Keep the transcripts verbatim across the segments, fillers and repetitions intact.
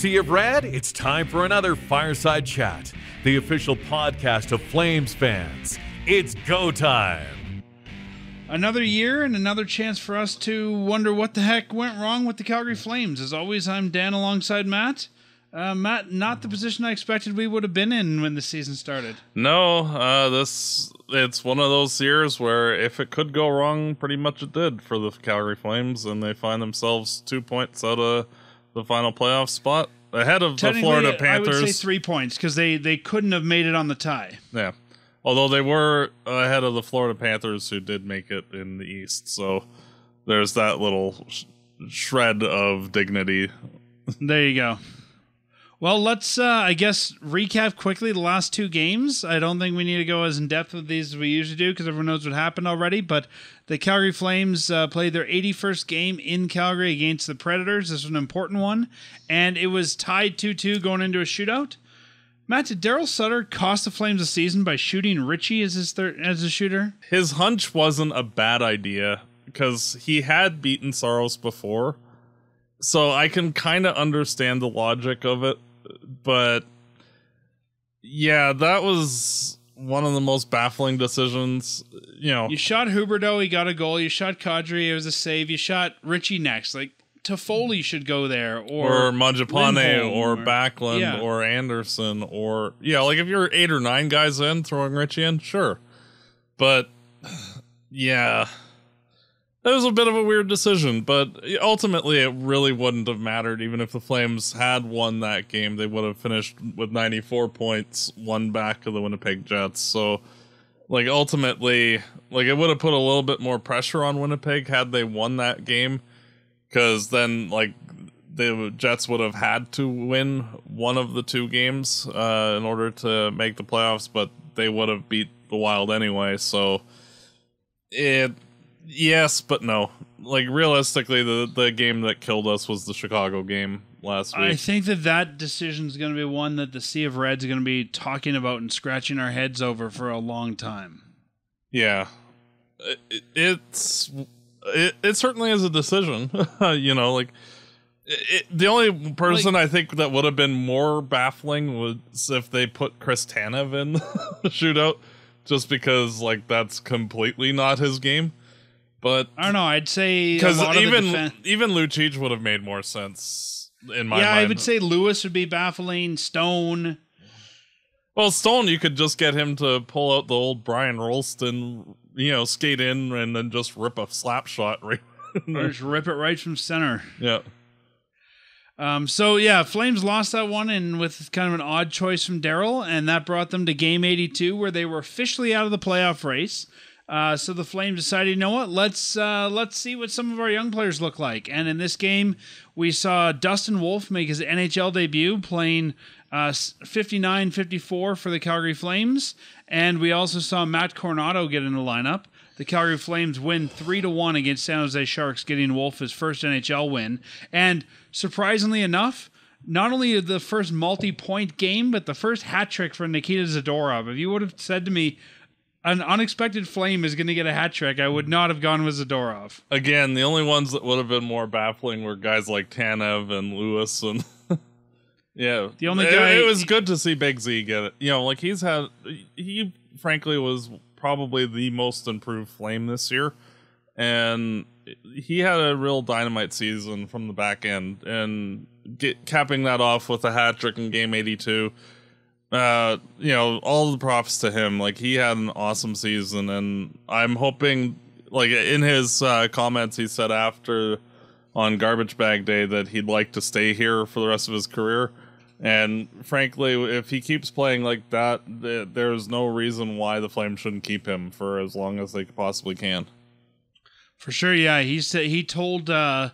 sea of red, it's time for another Fireside Chat, the official podcast of Flames fans. It's go time. Another year and another chance for us to wonder what the heck went wrong with the Calgary Flames. As always, I'm Dan alongside Matt. Uh, Matt, not the position I expected we would have been in when the season started. No, uh, this it's one of those years where if it could go wrong, pretty much it did for the Calgary Flames, and they find themselves two points out of the final playoff spot ahead of the Florida Panthers. I would say three points because they, they couldn't have made it on the tie. Yeah, although they were ahead of the Florida Panthers, who did make it in the East. So there's that little sh- shred of dignity. There you go. Well, let's, uh, I guess, recap quickly the last two games. I don't think we need to go as in-depth with these as we usually do because everyone knows what happened already, but the Calgary Flames uh, played their eighty-first game in Calgary against the Predators. This was an important one, and it was tied two two going into a shootout. Matt, did Darryl Sutter cost the Flames a season by shooting Ritchie as his third, as a shooter? His hunch wasn't a bad idea because he had beaten Saros before, so I can kind of understand the logic of it. But yeah, that was one of the most baffling decisions. You know, you shot Huberdeau, he got a goal. You shot Kadri, it was a save. You shot Ritchie next. Like Toffoli should go there, or, or Mangiapane, or, or Backlund, yeah. or Anderson, or yeah. Like if you're eight or nine guys in, throwing Ritchie in, sure. But yeah, that was a bit of a weird decision, but ultimately it really wouldn't have mattered. Even if the Flames had won that game, they would have finished with ninety-four points, one back of the Winnipeg Jets. So, like, ultimately, like, it would have put a little bit more pressure on Winnipeg had they won that game, because then, like, the Jets would have had to win one of the two games uh, in order to make the playoffs, but they would have beat the Wild anyway. So, it... Yes, but no. Like, realistically, the, the game that killed us was the Chicago game last week. I think that that decision is going to be one that the Sea of Red's going to be talking about and scratching our heads over for a long time. Yeah. It, it's... It, it certainly is a decision. You know, like... It, the only person like, I think that would have been more baffling was if they put Chris Tanev in the shootout. Just because, like, that's completely not his game. But I don't know. I'd say because even defen- even Lucic would have made more sense in my yeah, mind. Yeah, I would say Lewis would be baffling. Stone. Well, Stone, you could just get him to pull out the old Brian Rolston, you know, skate in and then just rip a slap shot right. Or just rip it right from center. Yeah. Um. So yeah, Flames lost that one, and with kind of an odd choice from Darryl, and that brought them to Game eighty-two, where they were officially out of the playoff race. Uh, so the Flames decided, you know what, let's uh, let's see what some of our young players look like. And in this game, we saw Dustin Wolf make his N H L debut playing uh, fifty-nine fifty-four for the Calgary Flames. And we also saw Matt Coronato get in the lineup. The Calgary Flames win three to one against San Jose Sharks, getting Wolf his first N H L win. And surprisingly enough, not only the first multi-point game, but the first hat trick for Nikita Zadorov. If you would have said to me, an unexpected Flame is going to get a hat trick, I would not have gone with Zadorov. Again, the only ones that would have been more baffling were guys like Tanev and Lewis, and yeah, the only guy. It, it was good to see Big Z get it. You know, like he's had. He frankly was probably the most improved Flame this year, and he had a real dynamite season from the back end, and get, capping that off with a hat trick in Game eighty-two. Uh, you know, all the props to him. Like, he had an awesome season, and I'm hoping, like, in his uh, comments, he said after on Garbage Bag Day that he'd like to stay here for the rest of his career. And frankly, if he keeps playing like that, th- there's no reason why the Flames shouldn't keep him for as long as they possibly can. For sure, yeah. He said he told. Uh...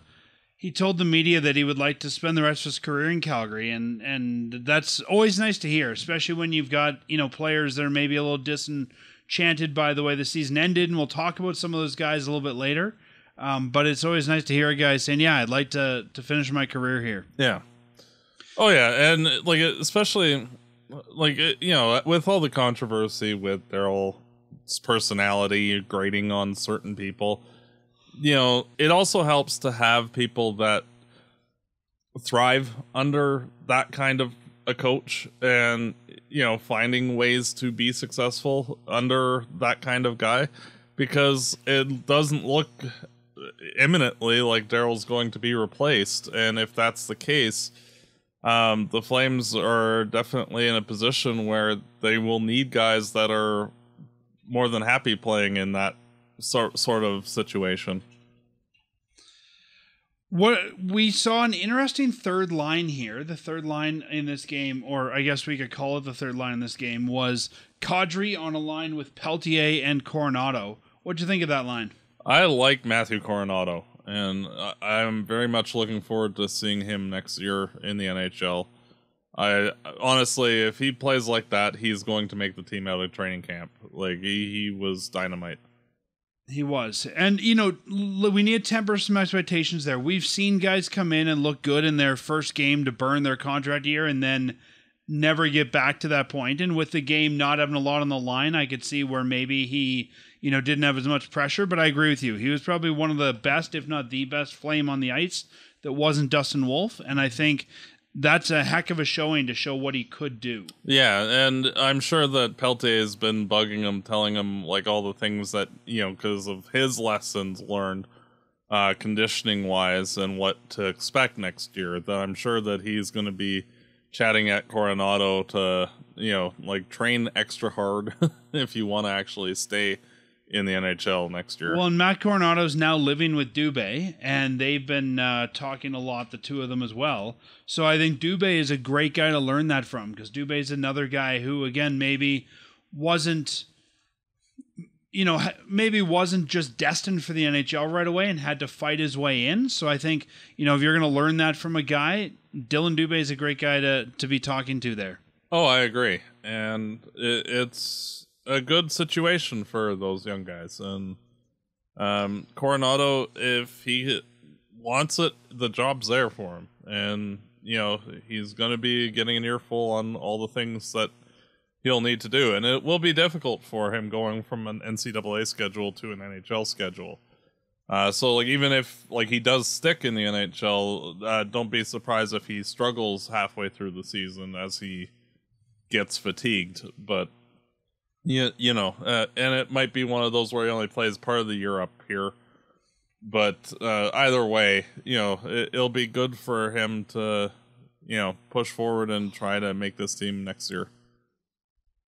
He told the media that he would like to spend the rest of his career in Calgary, and, and that's always nice to hear, especially when you've got, you know, players that are maybe a little disenchanted by the way the season ended, and we'll talk about some of those guys a little bit later. Um, but it's always nice to hear a guy saying, yeah, I'd like to, to finish my career here. Yeah. Oh, yeah, and, like, especially, like, you know, with all the controversy with Daryl's personality grading on certain people, you know, it also helps to have people that thrive under that kind of a coach, and, you know, finding ways to be successful under that kind of guy, because it doesn't look imminently like Darryl's going to be replaced. And if that's the case, um, the Flames are definitely in a position where they will need guys that are more than happy playing in that so- sort of situation. What we saw an interesting third line here. The third line in this game, or I guess we could call it the third line in this game, was Kadri on a line with Pelletier and Coronato. What'd you think of that line? I like Matthew Coronato, and I'm very much looking forward to seeing him next year in the N H L. I honestly, if he plays like that, he's going to make the team out of training camp. Like, he, he was dynamite. He was. And, you know, we need to temper some expectations there. We've seen guys come in and look good in their first game to burn their contract year and then never get back to that point. And with the game not having a lot on the line, I could see where maybe he, you know, didn't have as much pressure. But I agree with you. He was probably one of the best, if not the best, Flame on the ice that wasn't Dustin Wolf. And I think that's a heck of a showing to show what he could do. Yeah, and I'm sure that Pelletier has been bugging him, telling him, like, all the things that, you know, because of his lessons learned, uh, conditioning-wise, and what to expect next year, that I'm sure that he's going to be chatting at Coronato to, you know, like, train extra hard if you want to actually stay in the N H L next year. Well, and Matt Coronato's now living with Dubé, and they've been uh, talking a lot, the two of them as well. So I think Dubé is a great guy to learn that from, because Dubé's another guy who, again, maybe wasn't, you know, maybe wasn't just destined for the N H L right away and had to fight his way in. So I think, you know, if you're going to learn that from a guy, Dillon Dubé is a great guy to, to be talking to there. Oh, I agree. And it, it's a good situation for those young guys. And um, Coronato, if he wants it, the job's there for him. And, you know, he's going to be getting an earful on all the things that he'll need to do. And it will be difficult for him going from an N C double A schedule to an N H L schedule. Uh, so, like, even if, like, he does stick in the N H L, uh, don't be surprised if he struggles halfway through the season as he gets fatigued. But, yeah, you know, uh, and it might be one of those where he only plays part of the year up here. But uh, either way, you know, it, it'll be good for him to, you know, push forward and try to make this team next year.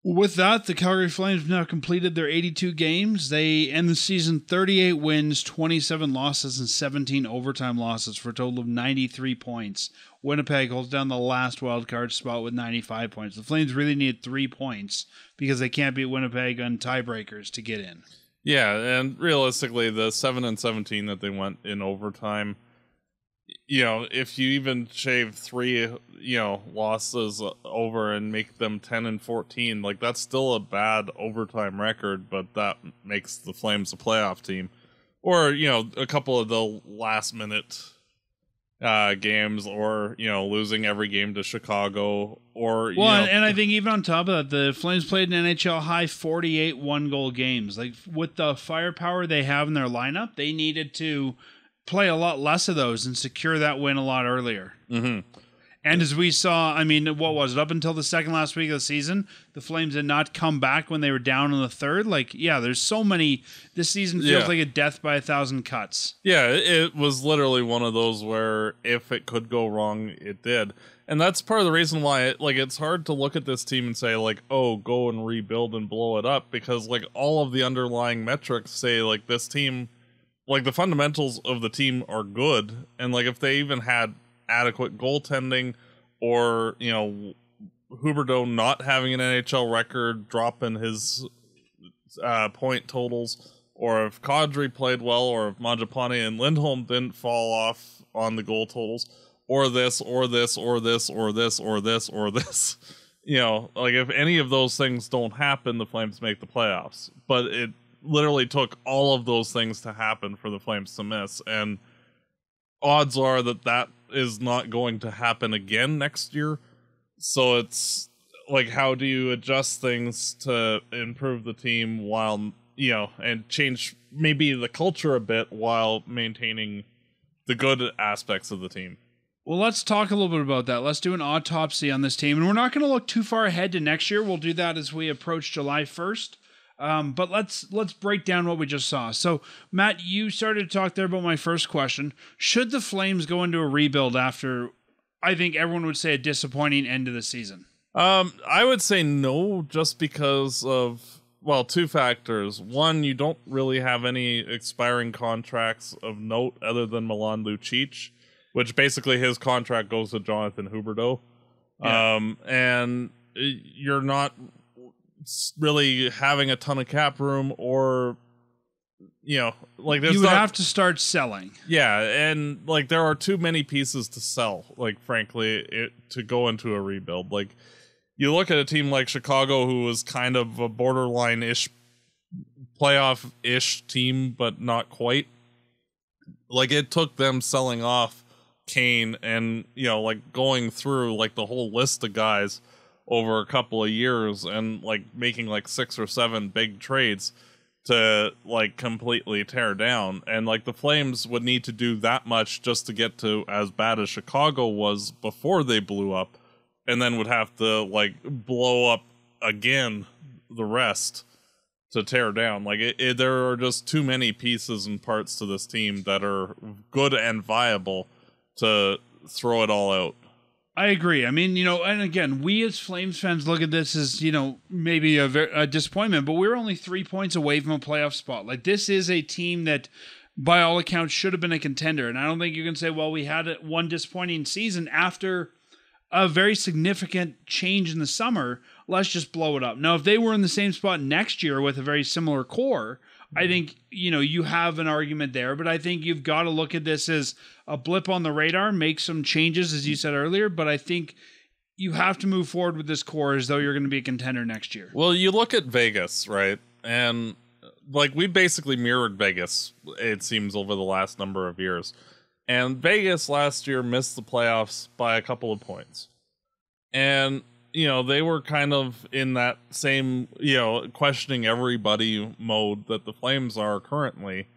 With that, the Calgary Flames have now completed their eighty-two games. They end the season thirty-eight wins, twenty-seven losses, and seventeen overtime losses for a total of ninety-three points. Winnipeg holds down the last wildcard spot with ninety-five points. The Flames really need three points because they can't beat Winnipeg on tiebreakers to get in. Yeah, and realistically, the seven and seventeen that they went in overtime, you know, if you even shave three, you know, losses over and make them ten and fourteen, like, that's still a bad overtime record, but that makes the Flames a playoff team. Or, you know, a couple of the last minute uh, games, or, you know, losing every game to Chicago, or, you well, know, and I think even on top of that, the Flames played an N H L high forty-eight one goal games. Like, with the firepower they have in their lineup, they needed to play a lot less of those and secure that win a lot earlier. Mm-hmm. And as we saw, I mean, what was it? Up until the second last week of the season, the Flames did not come back when they were down in the third. Like, yeah, there's so many. This season feels yeah. like a death by a thousand cuts. Yeah, it was literally one of those where if it could go wrong, it did. And that's part of the reason why, it, like, it's hard to look at this team and say, like, oh, go and rebuild and blow it up, because, like, all of the underlying metrics say, like, this team, like, the fundamentals of the team are good. And, like, if they even had adequate goaltending, or, you know, Huberdeau not having an N H L record, dropping his uh, point totals, or if Kadri played well, or if Mangiapane and Lindholm didn't fall off on the goal totals, or this, or this, or this, or this, or this, or this. You know, like, if any of those things don't happen, the Flames make the playoffs. But it literally took all of those things to happen for the Flames to miss, and odds are that that is not going to happen again next year. So it's like, how do you adjust things to improve the team while, you know, and change maybe the culture a bit while maintaining the good aspects of the team? Well, let's talk a little bit about that. Let's do an autopsy on this team. And we're not going to look too far ahead to next year. We'll do that as we approach July first. Um, but let's let's break down what we just saw. So, Matt, you started to talk there about my first question. Should the Flames go into a rebuild after, I think everyone would say, a disappointing end of the season? Um, I would say no, just because of, well, two factors. One, you don't really have any expiring contracts of note other than Milan Lucic, which basically his contract goes to Jonathan Huberdeau. Yeah. Um, and you're not really having a ton of cap room, or, you know, like there's you would not, have to start selling. Yeah. And like, there are too many pieces to sell, like, frankly, it, to go into a rebuild. Like, you look at a team like Chicago, who was kind of a borderline ish playoff ish team, but not quite. Like, it took them selling off Kane and, you know, like going through like the whole list of guys over a couple of years and like making like six or seven big trades to like completely tear down. And like the Flames would need to do that much just to get to as bad as Chicago was before they blew up, and then would have to like blow up again the rest to tear down. Like it, it, there are just too many pieces and parts to this team that are good and viable to throw it all out. I agree. I mean, you know, and again, we as Flames fans look at this as, you know, maybe a, ver- a disappointment, but we're only three points away from a playoff spot. Like, this is a team that, by all accounts, should have been a contender. And I don't think you can say, well, we had one disappointing season after a very significant change in the summer. Let's just blow it up. Now, if they were in the same spot next year with a very similar core, I think, you know, you have an argument there, but I think you've got to look at this as a blip on the radar, make some changes, as you said earlier, but I think you have to move forward with this core as though you're going to be a contender next year. Well, you look at Vegas, right? And like, we basically mirrored Vegas, it seems, over the last number of years. And Vegas last year missed the playoffs by a couple of points. And, you know, they were kind of in that same, you know, questioning everybody mode that the Flames are currently.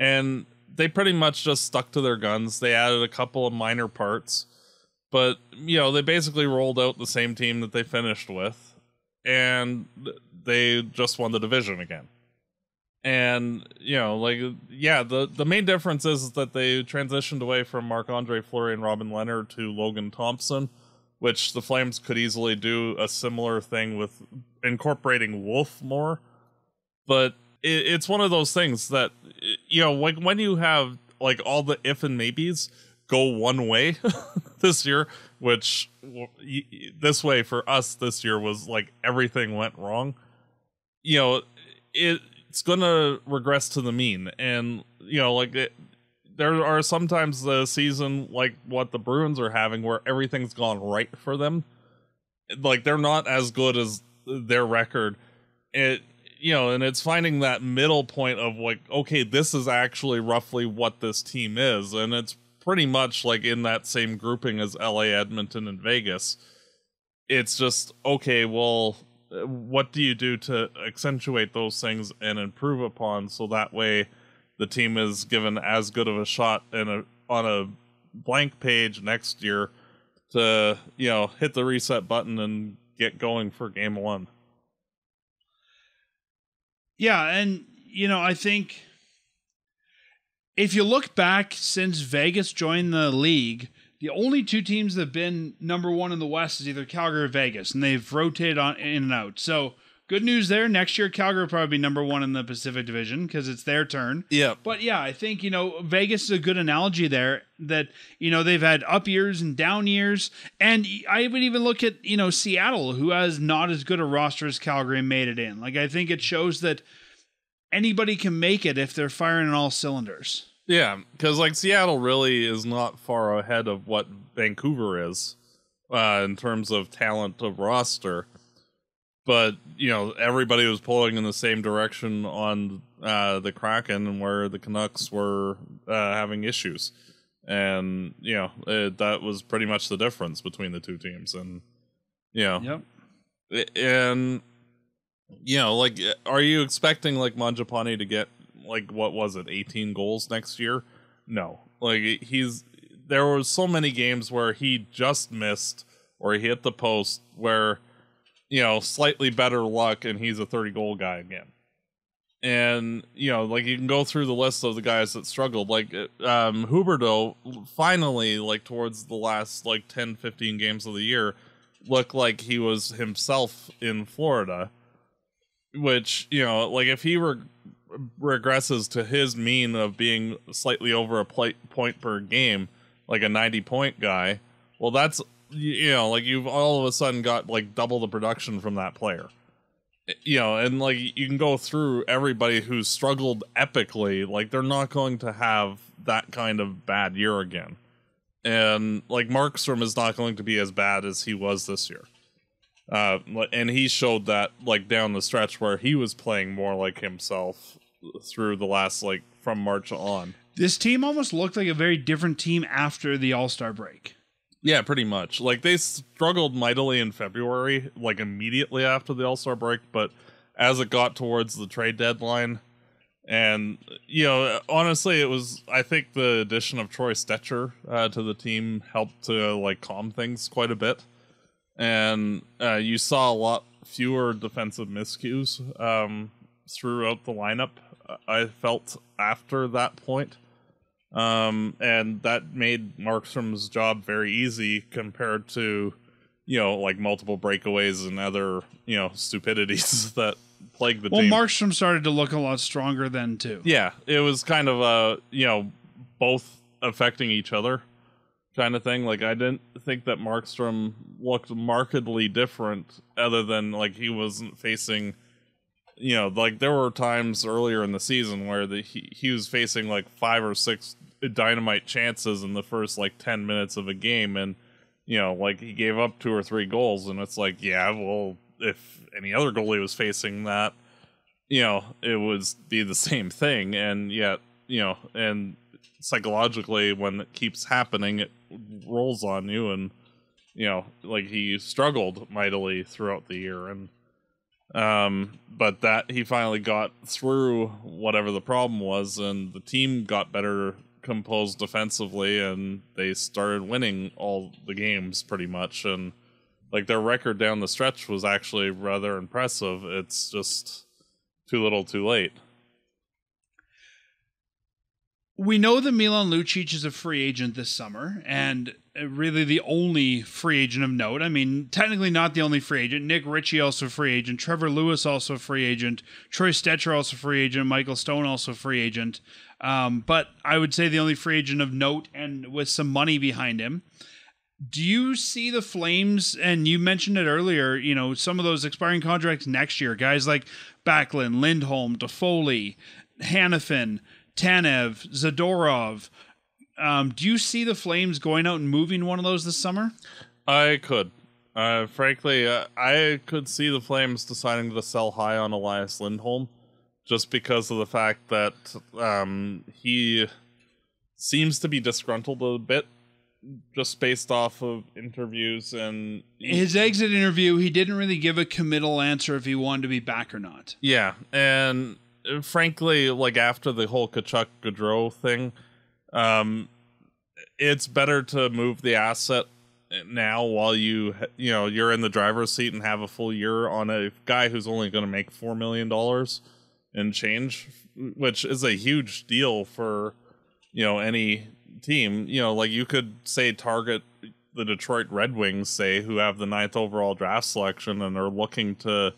And they pretty much just stuck to their guns. They added a couple of minor parts, but, you know, they basically rolled out the same team that they finished with, and they just won the division again. And, you know, like, yeah, the, the main difference is that they transitioned away from Marc-Andre Fleury and Robin Leonard to Logan Thompson, which the Flames could easily do a similar thing with, incorporating Wolf more. But it, it's one of those things that, you know, like when you have like all the if and maybes go one way this year, which this way for us this year was like everything went wrong, you know, it, it's going to regress to the mean. And, you know, like it, there are sometimes the season like what the Bruins are having where everything's gone right for them. Like, they're not as good as their record. It, you know, and it's finding that middle point of like, okay, this is actually roughly what this team is. And it's pretty much like in that same grouping as L A, Edmonton, and Vegas. It's just, okay, well, what do you do to accentuate those things and improve upon? So that way, the team is given as good of a shot in a, on a blank page next year to, you know, hit the reset button and get going for game one. Yeah. And, you know, I think if you look back since Vegas joined the league, the only two teams that have been number one in the West is either Calgary or Vegas, and they've rotated on in and out. So, good news there. Next year, Calgary will probably be number one in the Pacific Division because it's their turn. Yeah. But yeah, I think, you know, Vegas is a good analogy there that, you know, they've had up years and down years. And I would even look at, you know, Seattle, who has not as good a roster as Calgary and made it in. Like, I think it shows that anybody can make it if they're firing on all cylinders. Yeah, because like Seattle really is not far ahead of what Vancouver is uh, in terms of talent of roster. But, you know, everybody was pulling in the same direction on uh, the Kraken, and where the Canucks were uh, having issues. And, you know, it, that was pretty much the difference between the two teams. And, you know, yep. And, you know, like, are you expecting like Mangiapane to get like, what was it, eighteen goals next year? No, like he's there were so many games where he just missed or he hit the post where, you know, slightly better luck and he's a thirty goal guy again. And, you know, like you can go through the list of the guys that struggled, like um, Huberdeau finally, like towards the last like ten, fifteen games of the year, looked like he was himself in Florida, which, you know, like if he were regresses to his mean of being slightly over a play, point per game, like a ninety point guy, well, that's, you know, like you've all of a sudden got like double the production from that player, you know. And like you can go through everybody who's struggled epically, like they're not going to have that kind of bad year again. And like Markstrom is not going to be as bad as he was this year. Uh, and he showed that like down the stretch where he was playing more like himself through the last, like from March on. This team almost looked like a very different team after the All-Star break. Yeah, pretty much. Like they struggled mightily in February, like immediately after the All-Star break. But as it got towards the trade deadline and, you know, honestly, it was, I think the addition of Troy Stecher uh, to the team helped to like calm things quite a bit. And uh, you saw a lot fewer defensive miscues um, throughout the lineup, I felt, after that point. Um, and that made Markstrom's job very easy compared to, you know, like multiple breakaways and other, you know, stupidities that plagued the well, team. Well, Markstrom started to look a lot stronger then, too. Yeah, it was kind of a, you know, both affecting each other kind of thing. Like I didn't think that Markstrom looked markedly different, other than like he wasn't facing, you know, like there were times earlier in the season where the he, he was facing like five or six dynamite chances in the first like ten minutes of a game, and you know, like he gave up two or three goals, and it's like, yeah, well, if any other goalie was facing that, you know, it would be the same thing. And yet, you know, and psychologically when it keeps happening, it rolls on you. And you know, like he struggled mightily throughout the year. And um but that he finally got through whatever the problem was, and the team got better composed defensively, and they started winning all the games pretty much. And like their record down the stretch was actually rather impressive. It's just too little too late. We know that Milan Lucic is a free agent this summer, and really the only free agent of note. I mean, technically not the only free agent. Nick Ritchie also free agent. Trevor Lewis also free agent. Troy Stecher also free agent. Michael Stone also free agent. Um, but I would say the only free agent of note and with some money behind him. Do you see the Flames, and you mentioned it earlier, you know, some of those expiring contracts next year, guys like Backlund, Lindholm, Toffoli, Hanifin, Tanev, Zadorov. Um, do you see the Flames going out and moving one of those this summer? I could. Uh, frankly, uh, I could see the Flames deciding to sell high on Elias Lindholm just because of the fact that um, he seems to be disgruntled a bit just based off of interviews. And his exit interview, he didn't really give a committal answer if he wanted to be back or not. Yeah, and frankly, like after the whole Kachuk-Gaudreau thing, um, it's better to move the asset now while you you know you're in the driver's seat and have a full year on a guy who's only going to make four million dollars and change, which is a huge deal for, you know, any team. You know, like you could say target the Detroit Red Wings, say, who have the ninth overall draft selection and are looking to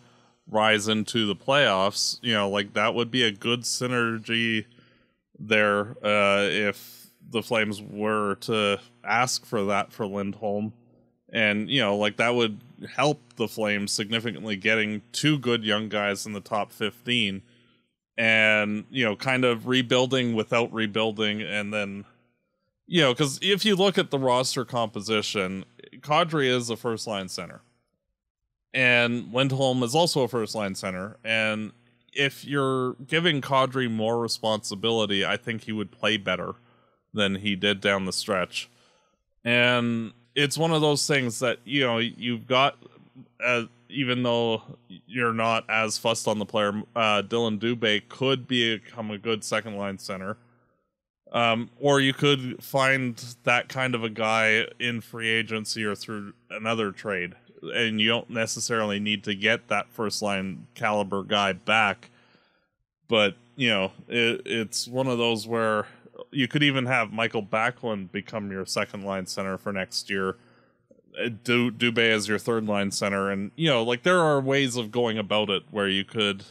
rise into the playoffs. You know, like that would be a good synergy there uh if the Flames were to ask for that for Lindholm. And you know, like that would help the Flames significantly, getting two good young guys in the top fifteen, and you know, kind of rebuilding without rebuilding. And then, you know, because if you look at the roster composition, Kadri is a first line center, and Lindholm is also a first-line center. And if you're giving Kadri more responsibility, I think he would play better than he did down the stretch. And it's one of those things that, you know, you've got, uh, even though you're not as fussed on the player, uh, Dillon Dubé could become a good second-line center. Um, or you could find that kind of a guy in free agency or through another trade. And you don't necessarily need to get that first line caliber guy back. But, you know, it, it's one of those where you could even have Mikael Backlund become your second line center for next year. Du- Dubé as your third line center. And, you know, like there are ways of going about it where you could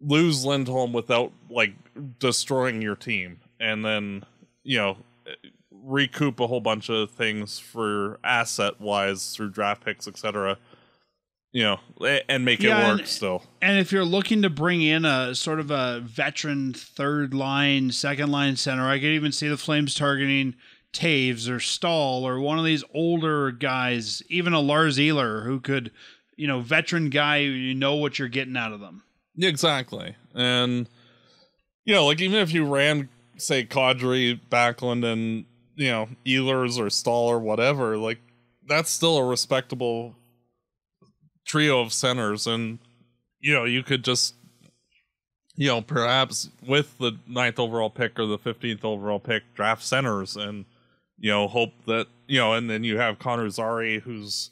lose Lindholm without like destroying your team, and then, you know, recoup a whole bunch of things for asset wise through draft picks, etc., you know, and make yeah, it work and, still. And if you're looking to bring in a sort of a veteran third line, second line center, I could even see the Flames targeting Taves or Stahl or one of these older guys, even a Lars Ehler, who could, you know, veteran guy, you know what you're getting out of them. Exactly. And, you know, like even if you ran, say, Kadri, Backlund, and, you know, Ehlers or Stahl or whatever, like that's still a respectable trio of centers. And, you know, you could just, you know, perhaps with the ninth overall pick or the fifteenth overall pick, draft centers and, you know, hope that, you know, and then you have Connor Zary, who's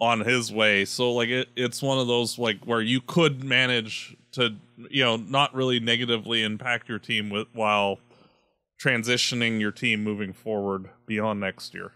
on his way. So like it, it's one of those like where you could manage to, you know, not really negatively impact your team with while transitioning your team moving forward beyond next year.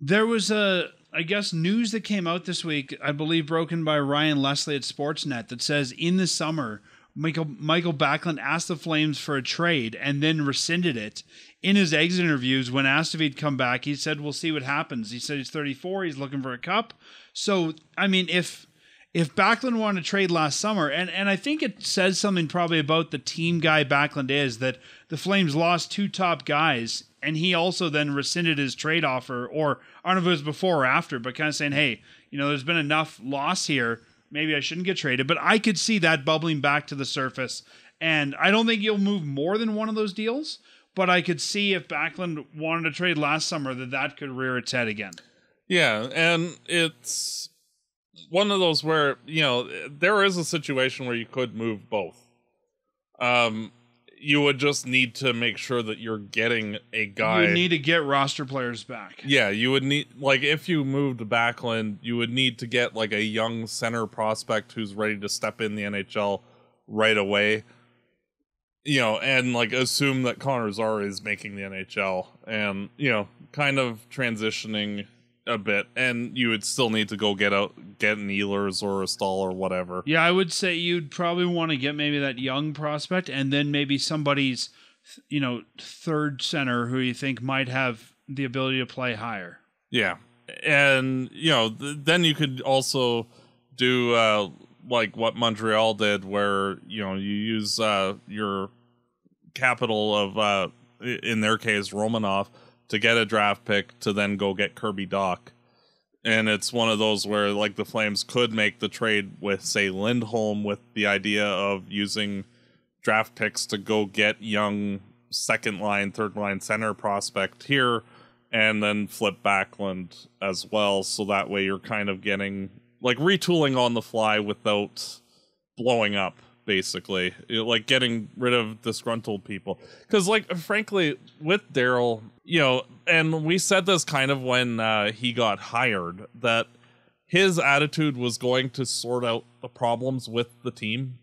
There was a, I guess, news that came out this week, I believe broken by Ryan Leslie at Sportsnet, that says in the summer, Michael, Mikael Backlund asked the Flames for a trade and then rescinded it. In his exit interviews, when asked if he'd come back, he said, we'll see what happens. He said he's thirty-four. He's looking for a cup. So, I mean, if if Backlund wanted to trade last summer, and, and I think it says something probably about the team guy Backlund is, that the Flames lost two top guys, and he also then rescinded his trade offer, or I don't know if it was before or after, but kind of saying, hey, you know, there's been enough loss here. Maybe I shouldn't get traded, but I could see that bubbling back to the surface. And I don't think you'll move more than one of those deals, but I could see if Backlund wanted to trade last summer that that could rear its head again. Yeah, and it's one of those where, you know, there is a situation where you could move both. Um, you would just need to make sure that you're getting a guy. You need to get roster players back. Yeah, you would need, like, if you moved Backlund, you would need to get, like, a young center prospect who's ready to step in the N H L right away. You know, and, like, assume that Connor Zary is making the N H L and, you know, kind of transitioning a bit. And you would still need to go get out, get an Ehlers or a Stahl or whatever. Yeah, I would say you'd probably want to get maybe that young prospect and then maybe somebody's, you know, third center who you think might have the ability to play higher. Yeah. And, you know, th- then you could also do uh, like what Montreal did where, you know, you use uh, your capital of, uh, in their case, Romanov, to get a draft pick to then go get Kirby Dach. And it's one of those where, like, the Flames could make the trade with, say, Lindholm with the idea of using draft picks to go get young second-line, third-line center prospect here, and then flip Backlund as well, so that way you're kind of getting, like, retooling on the fly without blowing up, basically. It, like, getting rid of disgruntled people. Because, like, frankly, with Darryl, you know, and we said this kind of when uh, he got hired, that his attitude was going to sort out the problems with the team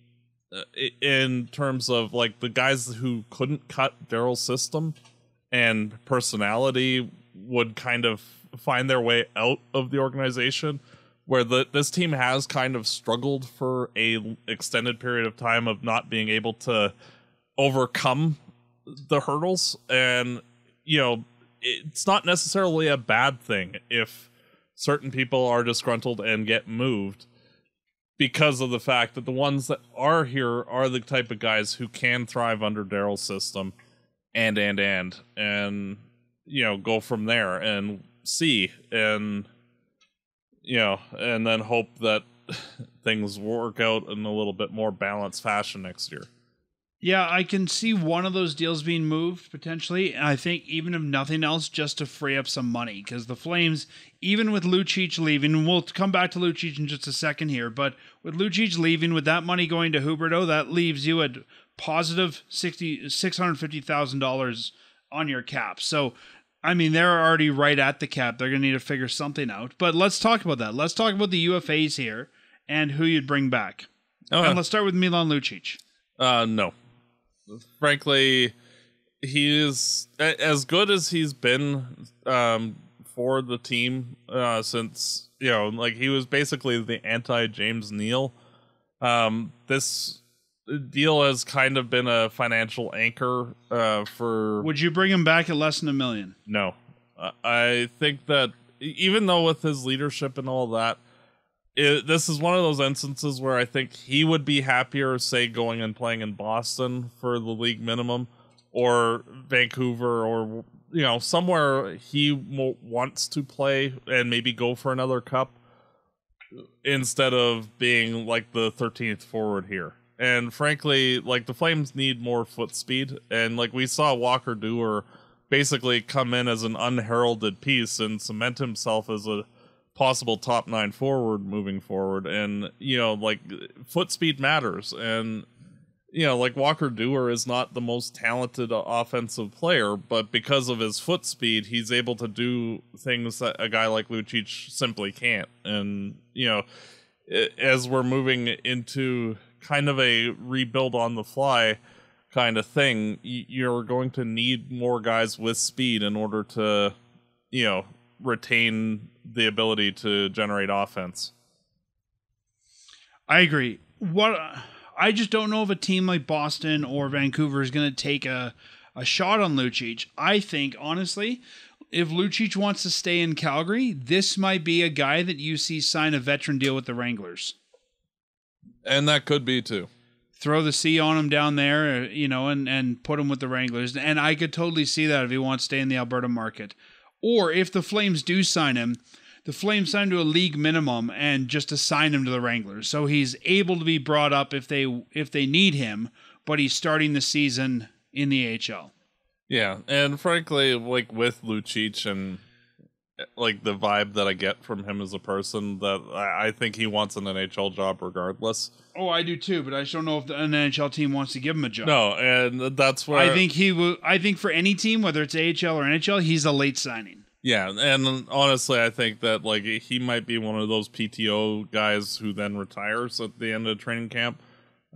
uh, in terms of like the guys who couldn't cut Darryl's system and personality would kind of find their way out of the organization, where the, this team has kind of struggled for a extended period of time of not being able to overcome the hurdles. And, you know, it's not necessarily a bad thing if certain people are disgruntled and get moved, because of the fact that the ones that are here are the type of guys who can thrive under Darryl's system and, and, and, and, you know, go from there and see, and, you know, and then hope that things work out in a little bit more balanced fashion next year. Yeah, I can see one of those deals being moved, potentially. I think even if nothing else, just to free up some money. Because the Flames, even with Lucic leaving, and we'll come back to Lucic in just a second here, but with Lucic leaving, with that money going to Huberdeau, that leaves you at positive six hundred fifty thousand dollars on your cap. So, I mean, they're already right at the cap. They're going to need to figure something out. But let's talk about that. Let's talk about the U F As here and who you'd bring back. Okay. And let's start with Milan Lucic. Uh, no. Frankly, he is as good as he's been um, for the team uh, since, you know, like he was basically the anti-James Neal. Um, this deal has kind of been a financial anchor uh, for... Would you bring him back at less than a million? No. Uh, I think that even though with his leadership and all that, it, this is one of those instances where I think he would be happier, say, going and playing in Boston for the league minimum or Vancouver or, you know, somewhere he w- wants to play and maybe go for another cup instead of being like the thirteenth forward here. And frankly, like the Flames need more foot speed. And like we saw Walker Duehr basically come in as an unheralded piece and cement himself as a possible top nine forward moving forward. And, you know, like foot speed matters. And, you know, like Walker Duehr is not the most talented offensive player, but because of his foot speed, he's able to do things that a guy like Lucic simply can't. And, you know, as we're moving into kind of a rebuild on the fly kind of thing, you're going to need more guys with speed in order to, you know, retain the ability to generate offense. I agree. What... I just don't know if a team like Boston or Vancouver is going to take a, a shot on Lucic. I think, honestly, if Lucic wants to stay in Calgary, this might be a guy that you see sign a veteran deal with the Wranglers. And that could be, too. Throw the C on him down there, you know, and, and put him with the Wranglers. And I could totally see that if he wants to stay in the Alberta market. Or if the Flames do sign him, the Flames signed to a league minimum and just assign him to the Wranglers. So he's able to be brought up if they if they need him, but he's starting the season in the A H L. Yeah, and frankly, like with Lucic and like the vibe that I get from him as a person, that I think he wants an N H L job regardless. Oh, I do too, but I just don't know if the, an N H L team wants to give him a job. No, and that's where I think he will. I think for any team, whether it's A H L or N H L, he's a late signing. Yeah, and honestly, I think that like he might be one of those P T O guys who then retires at the end of training camp.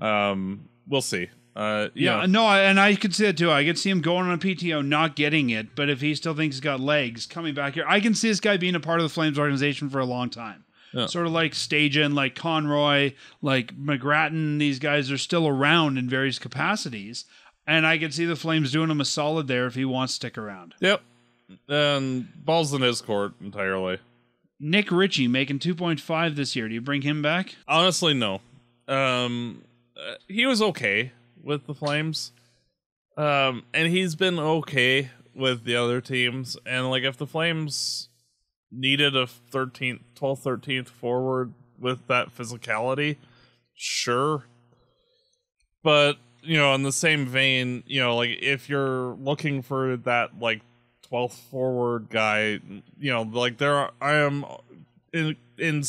Um, we'll see. Uh, yeah, yeah, no, and I could see it too. I could see him going on a P T O, not getting it, but if he still thinks he's got legs, coming back here, I can see this guy being a part of the Flames organization for a long time. Yeah. Sort of like Stajan, like Conroy, like McGrattan. These guys are still around in various capacities, and I could see the Flames doing him a solid there if he wants to stick around. Yep. And balls in his court entirely. Nick Ritchie making two point five this year. Do you bring him back? Honestly, no. Um, uh, he was okay with the Flames. Um, and he's been okay with the other teams. And like, if the Flames needed a thirteenth, twelfth, thirteenth forward with that physicality, sure. But, you know, in the same vein, you know, like if you're looking for that, like, twelfth forward guy, you know, like there are, I am in, in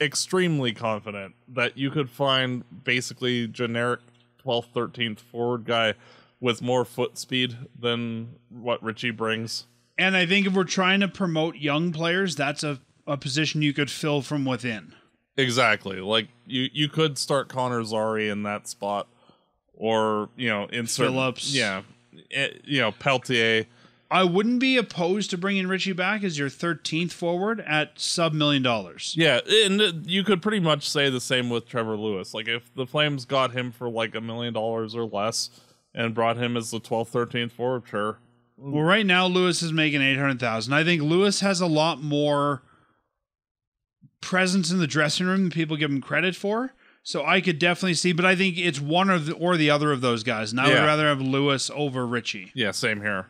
extremely confident that you could find basically generic twelfth, thirteenth forward guy with more foot speed than what Ritchie brings. And I think if we're trying to promote young players, that's a, a position you could fill from within. Exactly. Like you, you could start Connor Zary in that spot or, you know, insert Phillips. Yeah. It, you know, Pelletier. I wouldn't be opposed to bringing Ritchie back as your thirteenth forward at sub million dollars. Yeah, and you could pretty much say the same with Trevor Lewis. Like if the Flames got him for like a million dollars or less and brought him as the twelfth, thirteenth forward, sure. Well, right now Lewis is making eight hundred thousand dollars. I think Lewis has a lot more presence in the dressing room than people give him credit for. So I could definitely see, but I think it's one or the, or the other of those guys. And I yeah. would rather have Lewis over Ritchie. Yeah, same here.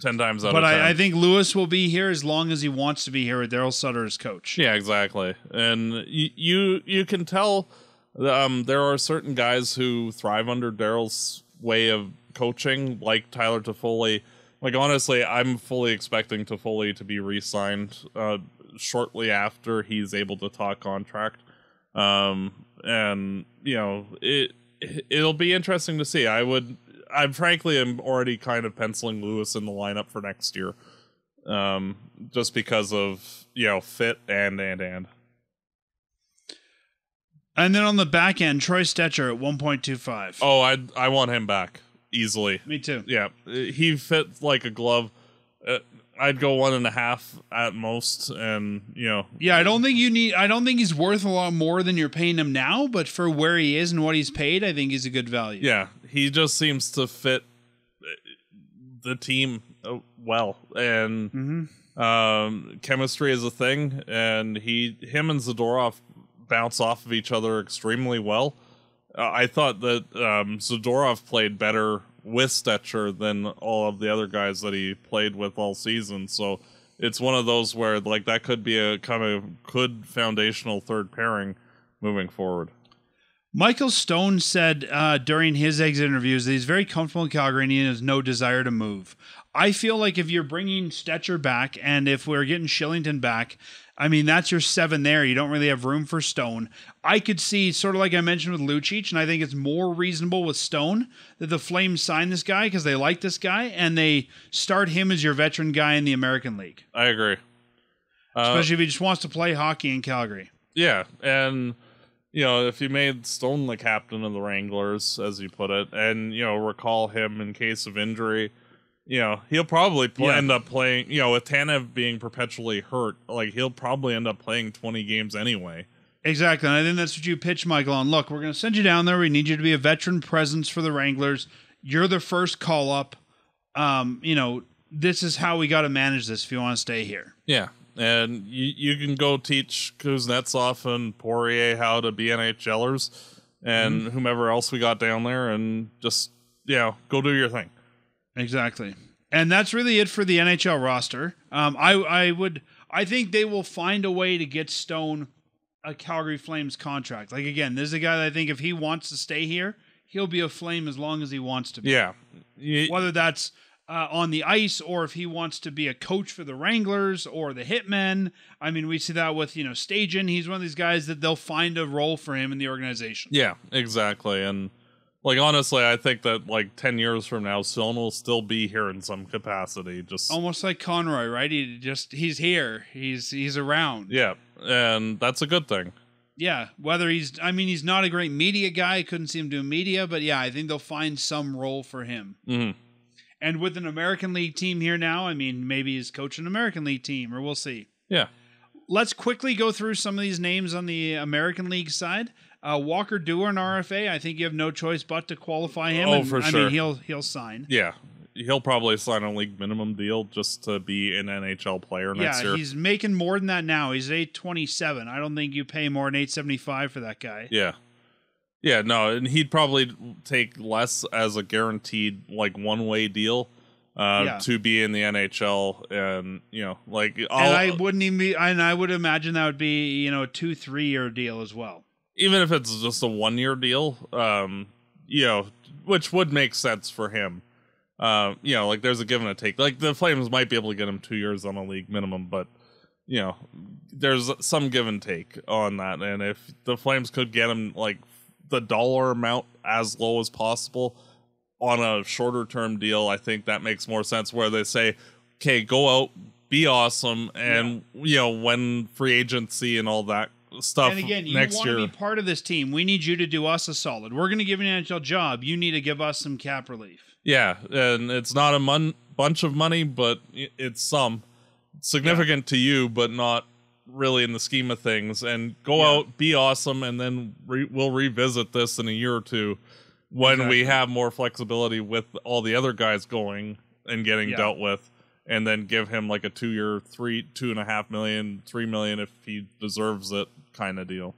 Ten times out but of ten. But I, I think Lewis will be here as long as he wants to be here with Darryl Sutter as coach. Yeah, exactly. And you you, you can tell um, there are certain guys who thrive under Darryl's way of coaching, like Tyler Toffoli. Like, honestly, I'm fully expecting Toffoli to be re-signed uh, shortly after he's able to talk contract. Um, and, you know, it it'll be interesting to see. I would, I frankly am already kind of penciling Lewis in the lineup for next year, um, just because of, you know, fit and and and. And then on the back end, Troy Stecher at one point two five. Oh, I I want him back easily. Me too. Yeah, he fits like a glove. Uh, I'd go one and a half at most, and you know. Yeah, I don't think you need. I don't think he's worth a lot more than you're paying him now. But for where he is and what he's paid, I think he's a good value. Yeah, he just seems to fit the team well, and mm-hmm. um, chemistry is a thing. And he, him, and Zadorov bounce off of each other extremely well. Uh, I thought that um, Zadorov played better with Stecher than all of the other guys that he played with all season. So it's one of those where, like, that could be a kind of good foundational third pairing moving forward. Michael Stone said uh, during his exit interviews that he's very comfortable in Calgary and he has no desire to move. I feel like if you're bringing Stecher back and if we're getting Shillington back, I mean, that's your seven there. You don't really have room for Stone. I could see, sort of like I mentioned with Lucic, and I think it's more reasonable with Stone, that the Flames sign this guy because they like this guy, and they start him as your veteran guy in the American League. I agree. Especially uh, if he just wants to play hockey in Calgary. Yeah, and, you know, if you made Stone the captain of the Wranglers, as you put it, and, you know, recall him in case of injury, you know, he'll probably play, yeah. end up playing, you know, with Tanev being perpetually hurt, like, he'll probably end up playing twenty games anyway. Exactly. And I think that's what you pitch Michael on. Look, we're going to send you down there. We need you to be a veteran presence for the Wranglers. You're the first call up. Um, you know, this is how we got to manage this if you want to stay here. Yeah. And you, you can go teach Kuznetsov and Poirier how to be NHLers and mm-hmm. whomever else we got down there, and just, you know, go do your thing. Exactly. And that's really it for the N H L roster. Um, I, I would, I think they will find a way to get Stone a Calgary Flames contract. Like, again, this is a guy that I think if he wants to stay here, he'll be a Flame as long as he wants to be. Yeah. Whether that's uh, on the ice or if he wants to be a coach for the Wranglers or the Hitmen. I mean, we see that with, you know, Stajan. He's one of these guys that they'll find a role for him in the organization. Yeah, exactly. And, like, honestly, I think that, like, ten years from now, Stone will still be here in some capacity. Just almost like Conroy, right? He just, he's here. He's, he's around. Yeah. And that's a good thing. Yeah. Whether he's, I mean, he's not a great media guy. I couldn't see him do media, but yeah, I think they'll find some role for him. Mm-hmm. And with an American League team here now, I mean, maybe he's coaching an American League team, or we'll see. Yeah. Let's quickly go through some of these names on the American League side. Uh, Walker Duehr, an R F A. I think you have no choice but to qualify him. Oh, and, for sure. I mean, he'll he'll sign. Yeah, he'll probably sign a league minimum deal just to be an N H L player next yeah, year. Yeah, he's making more than that now. He's at eight twenty seven. I don't think you pay more than eight seventy five for that guy. Yeah, yeah, no, and he'd probably take less as a guaranteed, like, one way deal. Uh, yeah. To be in the N H L, and, you know, like, I'll, and I wouldn't even be, and I would imagine that would be, you know, a two three year deal as well. Even if it's just a one-year deal, um, you know, which would make sense for him. Uh, you know, like, there's a give and a take. Like, the Flames might be able to get him two years on a league minimum, but, you know, there's some give and take on that. And if the Flames could get him, like, the dollar amount as low as possible on a shorter-term deal, I think that makes more sense, where they say, okay, go out, be awesome, and, yeah. you know, when free agency and all that stuff. And again, you want to be part of this team. We need you to do us a solid. We're going to give you an N H L job. You need to give us some cap relief. Yeah, and it's not a mon- bunch of money, but it's some. Significant yeah. to you, but not really in the scheme of things. And go yeah. out, be awesome, and then re- we'll revisit this in a year or two when exactly. we have more flexibility with all the other guys going and getting yeah. dealt with. And then give him, like, a two-year, three, two and a half million, three million if he deserves it kind of deal.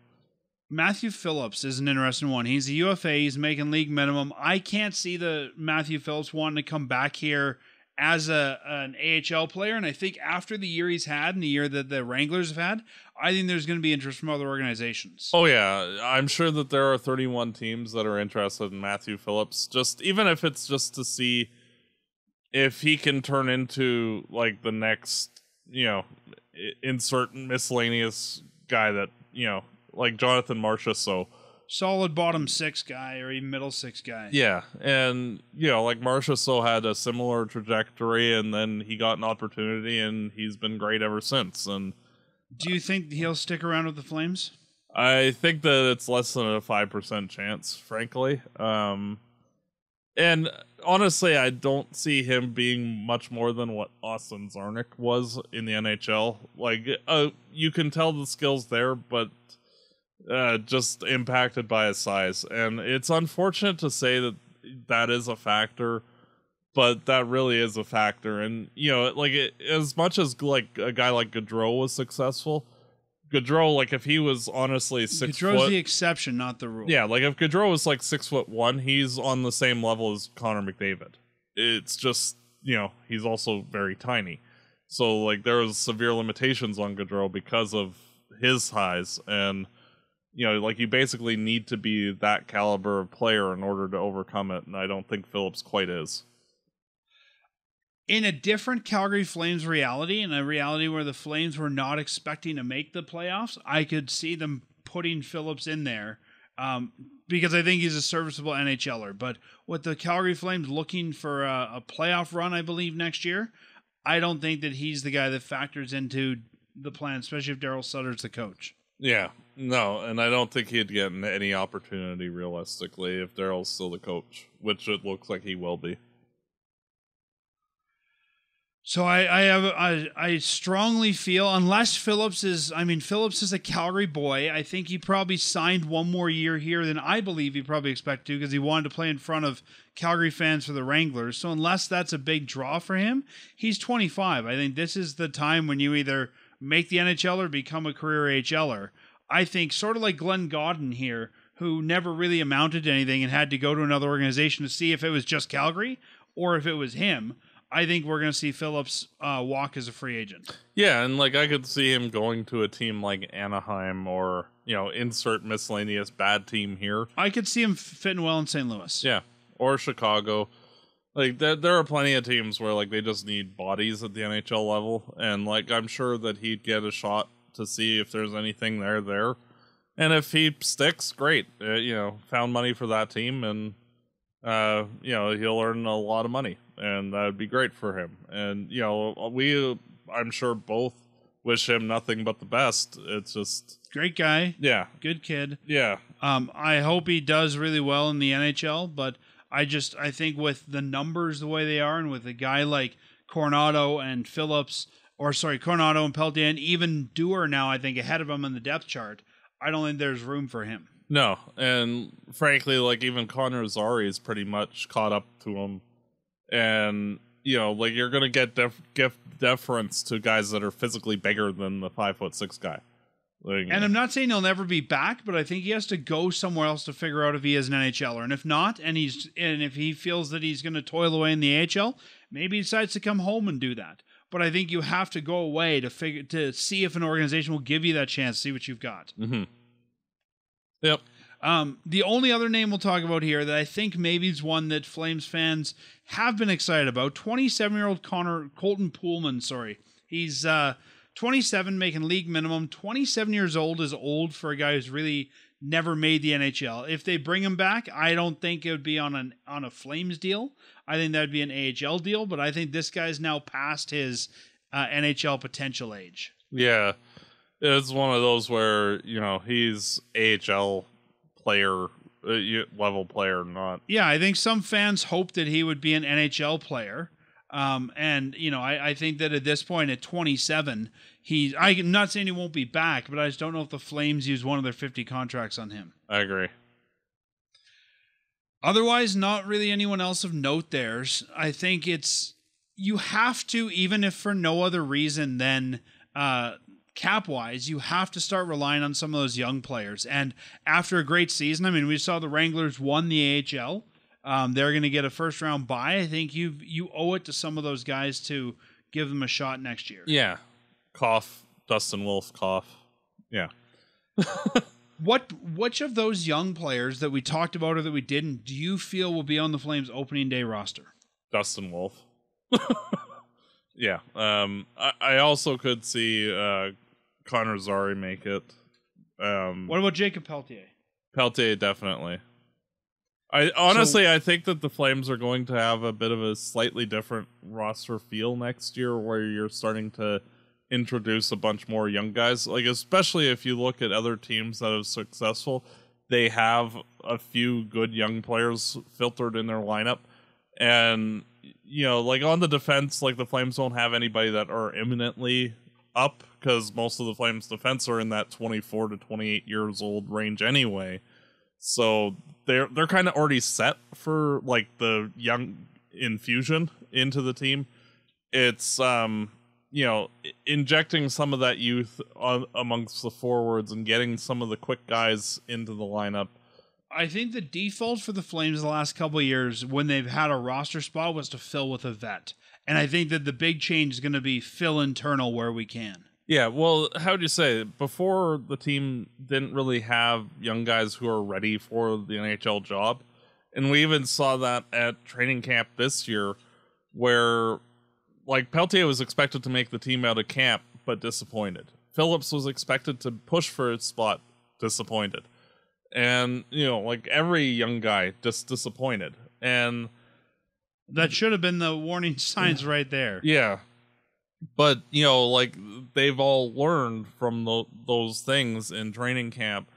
Matthew Phillips is an interesting one. He's a U F A. He's making league minimum. I can't see the Matthew Phillips wanting to come back here as a an A H L player. And I think after the year he's had and the year that the Wranglers have had, I think there's going to be interest from other organizations. Oh, yeah. I'm sure that there are thirty-one teams that are interested in Matthew Phillips. Just even if it's just to see if he can turn into, like, the next, you know, insert miscellaneous guy that, you know, like Jonathan Marchessault. solid bottom six guy or even middle six guy. Yeah, and you know, like Marchessault had a similar trajectory, and then he got an opportunity, and he's been great ever since. And do you uh, think he'll stick around with the Flames? I think that it's less than a five percent chance, frankly. Um, and honestly, I don't see him being much more than what Austin Czarnik was in the N H L. Like, uh, you can tell the skills there, but uh, just impacted by his size. And it's unfortunate to say that that is a factor, but that really is a factor. And, you know, like, it, as much as, like, a guy like Gaudreau was successful, Gaudreau, like, if he was honestly six Gaudreau's foot... Gaudreau's the exception, not the rule. Yeah, like, if Gaudreau was, like, six foot one, he's on the same level as Connor McDavid. It's just, you know, he's also very tiny. So, like, there was severe limitations on Gaudreau because of his size. And, you know, like, you basically need to be that caliber of player in order to overcome it. And I don't think Phillips quite is. In a different Calgary Flames reality, in a reality where the Flames were not expecting to make the playoffs, I could see them putting Phillips in there um, because I think he's a serviceable NHLer. But with the Calgary Flames looking for a, a playoff run, I believe, next year, I don't think that he's the guy that factors into the plan, especially if Darryl Sutter's the coach. Yeah, no, and I don't think he'd get any opportunity realistically if Darryl's still the coach, which it looks like he will be. So I I, have, I I strongly feel, unless Phillips is, I mean, Phillips is a Calgary boy. I think he probably signed one more year here than I believe he probably expected to, because he wanted to play in front of Calgary fans for the Wranglers. So unless that's a big draw for him, he's twenty-five. I think this is the time when you either make the N H L or become a career A H L er. I think sort of like Glenn Godden here, who never really amounted to anything and had to go to another organization to see if it was just Calgary or if it was him. I think we're going to see Phillips uh, walk as a free agent. Yeah, and like I could see him going to a team like Anaheim or, you know, insert miscellaneous bad team here. I could see him fitting well in Saint Louis. Yeah, or Chicago. Like there, there are plenty of teams where like they just need bodies at the N H L level, and like I'm sure that he'd get a shot to see if there's anything there there, and if he sticks, great. Uh, you know, found money for that team, and uh, you know he'll earn a lot of money. And that would be great for him. And, you know, we, I'm sure, both wish him nothing but the best. It's just... Great guy. Yeah. Good kid. Yeah. Um, I hope he does really well in the N H L, but I just, I think with the numbers the way they are and with a guy like Coronato and Phillips, or sorry, Coronato and Pelletier, and even Duehr now, I think, ahead of him on the depth chart, I don't think there's room for him. No. And frankly, like, even Connor Zary is pretty much caught up to him. And, you know, like, you're going to get def- def- deference to guys that are physically bigger than the five foot six guy. Like, and I'm not saying he'll never be back, but I think he has to go somewhere else to figure out if he is an N H L er. And if not, and he's and if he feels that he's going to toil away in the A H L, maybe he decides to come home and do that. But I think you have to go away to figure to see if an organization will give you that chance, see what you've got. Mm-hmm. Yep. Um, the only other name we'll talk about here that I think maybe is one that Flames fans have been excited about, twenty-seven-year-old Connor Colton Poolman, sorry. He's uh, twenty-seven, making league minimum. twenty-seven years old is old for a guy who's really never made the N H L. If they bring him back, I don't think it would be on an on a Flames deal. I think that would be an A H L deal, but I think this guy's now past his uh, N H L potential age. Yeah, it's one of those where, you know, he's A H L player uh, level player, not yeah. I think some fans hope that he would be an N H L player, um, and you know, I, I think that at this point at twenty-seven, he I'm not saying he won't be back, but I just don't know if the Flames use one of their fifty contracts on him. I agree. Otherwise, not really anyone else of note. There's I think it's you have to, even if for no other reason than uh. cap-wise, you have to start relying on some of those young players. And after a great season, I mean, we saw the Wranglers won the A H L. Um, they're going to get a first-round bye. I think you you owe it to some of those guys to give them a shot next year. Yeah. Cough. Dustin Wolf. Cough. Yeah. What Which of those young players that we talked about or that we didn't, do you feel will be on the Flames opening day roster? Dustin Wolf. Yeah. Um, I, I also could see... Uh, Connor Zary make it. Um, what about Jacob Pelletier? Pelletier, definitely. I honestly, so, I think that the Flames are going to have a bit of a slightly different roster feel next year, where you're starting to introduce a bunch more young guys. Like, especially if you look at other teams that are successful, they have a few good young players filtered in their lineup. And, you know, like on the defense, like the Flames don't have anybody that are imminently up, because most of the Flames defense are in that twenty-four to twenty-eight years old range anyway. So they're they're kind of already set for like the young infusion into the team. It's um you know injecting some of that youth on, amongst the forwards and getting some of the quick guys into the lineup. I think the default for the Flames the last couple of years when they've had a roster spot was to fill with a vet, and I think that the big change is going to be fill internal where we can. Yeah, well, how would you say, before the team didn't really have young guys who are ready for the N H L job, and we even saw that at training camp this year, where like Pelletier was expected to make the team out of camp, but disappointed. Phillips was expected to push for his spot, disappointed, and you know, like every young guy just disappointed, and that should have been the warning signs right there. Yeah. But, you know, like they've all learned from the, those things in training camp,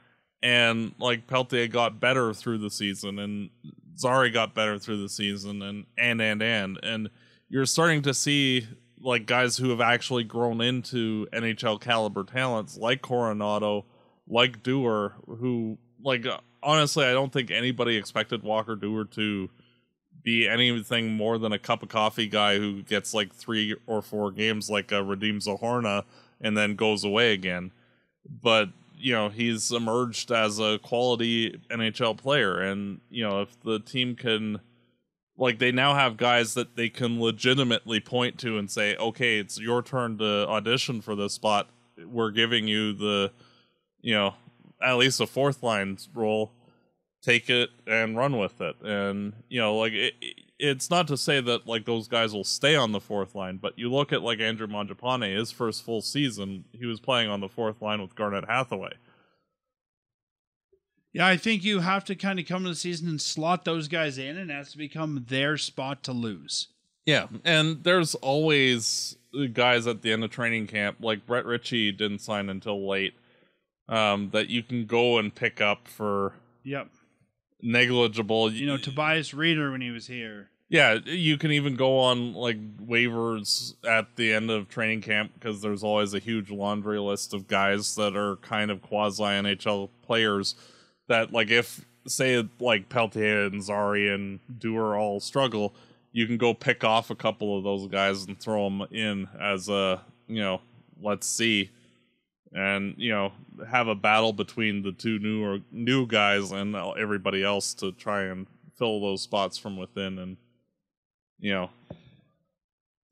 and like Pelletier got better through the season, and Zary got better through the season, and, and, and, and, and you're starting to see like guys who have actually grown into N H L caliber talents like Coronato, like Duehr, who like, honestly, I don't think anybody expected Walker Duehr to be anything more than a cup of coffee guy who gets like three or four games like a Radim Zohorna and then goes away again. But, you know, he's emerged as a quality N H L player. And, you know, if the team can, like, they now have guys that they can legitimately point to and say, okay, it's your turn to audition for this spot. We're giving you the, you know, at least a fourth line role. Take it and run with it. And, you know, like, it, it's not to say that, like, those guys will stay on the fourth line, but you look at, like, Andrew Mangiapane, his first full season, he was playing on the fourth line with Garnett Hathaway. Yeah, I think you have to kind of come to the season and slot those guys in, and it has to become their spot to lose. Yeah, and there's always guys at the end of training camp, like Brett Ritchie didn't sign until late, um, that you can go and pick up for... Yep. Negligible, you know, Tobias Reeder when he was here. Yeah, you can even go on like waivers at the end of training camp, because there's always a huge laundry list of guys that are kind of quasi N H L players that, like, if say like Pelletier and Zary and Duehr all struggle, you can go pick off a couple of those guys and throw them in as a, you know, let's see. And, you know, have a battle between the two new or new guys and everybody else to try and fill those spots from within. And, you know,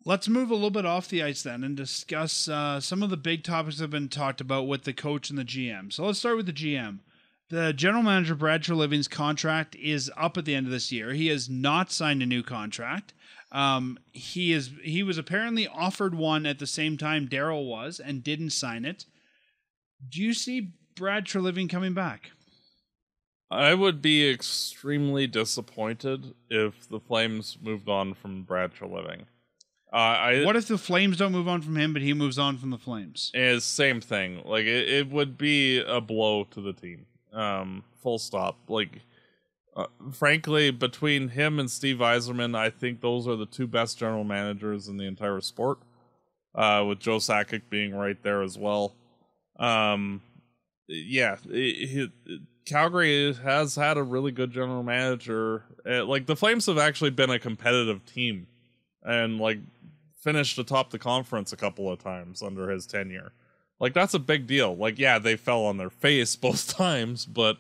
let's move a little bit off the ice then and discuss uh, some of the big topics that have been talked about with the coach and the G M. So let's start with the G M. The general manager, Brad Treliving's contract is up at the end of this year. He has not signed a new contract. Um, he is he was apparently offered one at the same time Darryl was and didn't sign it. Do you see Brad Treliving coming back? I would be extremely disappointed if the Flames moved on from Brad Treliving. Uh, I, what if the Flames don't move on from him, but he moves on from the Flames? It's same thing. Like, it, it would be a blow to the team. Um, full stop. Like, uh, frankly, between him and Steve Yzerman, I think those are the two best general managers in the entire sport. Uh, with Joe Sakic being right there as well. Um, yeah, it, it, Calgary has had a really good general manager. Uh, like the Flames have actually been a competitive team and like finished atop the conference a couple of times under his tenure. Like that's a big deal. Like, yeah, they fell on their face both times, but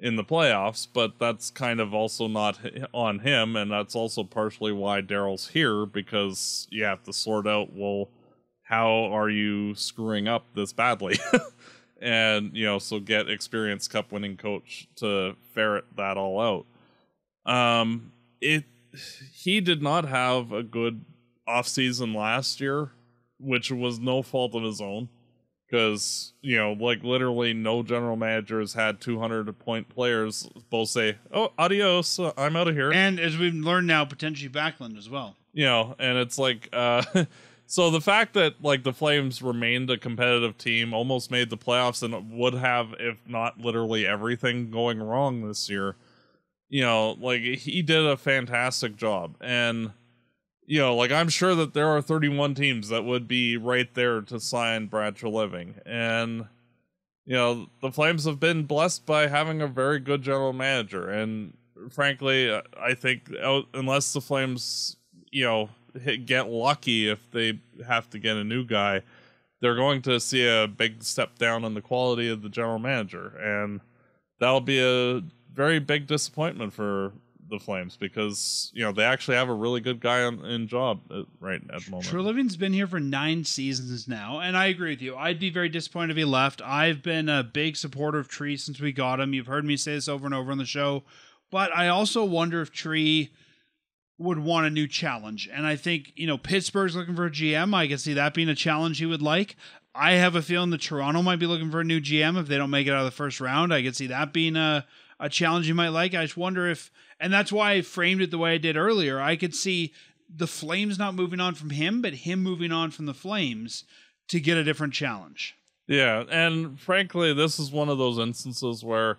in the playoffs, but that's kind of also not on him. And that's also partially why Darryl's here, because you have to sort out, well, how are you screwing up this badly? And, you know, so get experienced cup winning coach to ferret that all out. Um, it, he did not have a good off season last year, which was no fault of his own. because, you know, like literally no general manager has had two hundred point players both say, oh, adios, I'm out of here. And as we've learned now, potentially Backlund as well. You know, and it's like, uh, so the fact that like the Flames remained a competitive team, almost made the playoffs and would have, if not literally everything going wrong this year, you know, like he did a fantastic job. And, you know, like I'm sure that there are thirty-one teams that would be right there to sign Brad Treliving. And, you know, the Flames have been blessed by having a very good general manager. And frankly, I think unless the Flames, you know, get lucky if they have to get a new guy, they're going to see a big step down in the quality of the general manager. And that'll be a very big disappointment for the Flames, because, you know, they actually have a really good guy on, in job at, right at the moment. Treliving's been here for nine seasons now, and I agree with you. I'd be very disappointed if he left. I've been a big supporter of Tree since we got him. You've heard me say this over and over on the show, but I also wonder if Tree would want a new challenge. And I think, you know, Pittsburgh's looking for a G M. I can see that being a challenge he would like. I have a feeling that Toronto might be looking for a new G M if they don't make it out of the first round. I can see that being a, a challenge you might like. I just wonder if, and that's why I framed it the way I did earlier. I could see the Flames not moving on from him, but him moving on from the Flames to get a different challenge. Yeah. And frankly, this is one of those instances where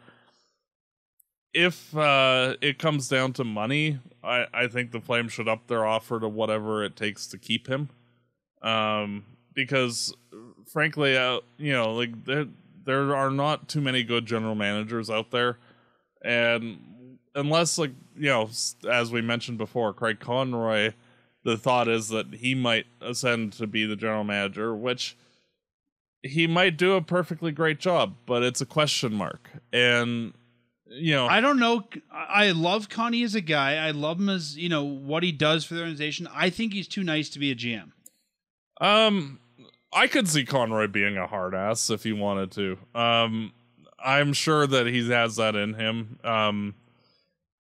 if uh, it comes down to money, I, I think the Flames should up their offer to whatever it takes to keep him. Um, because frankly, uh, you know, like there, there are not too many good general managers out there. And unless, like, you know, as we mentioned before, Craig Conroy, the thought is that he might ascend to be the general manager, which he might do a perfectly great job, but it's a question mark. And, you know, I don't know. I love Connie as a guy. I love him as, you know, what he does for the organization. I think he's too nice to be a G M. Um, I could see Conroy being a hard ass if he wanted to. Um, I'm sure that he has that in him. Um,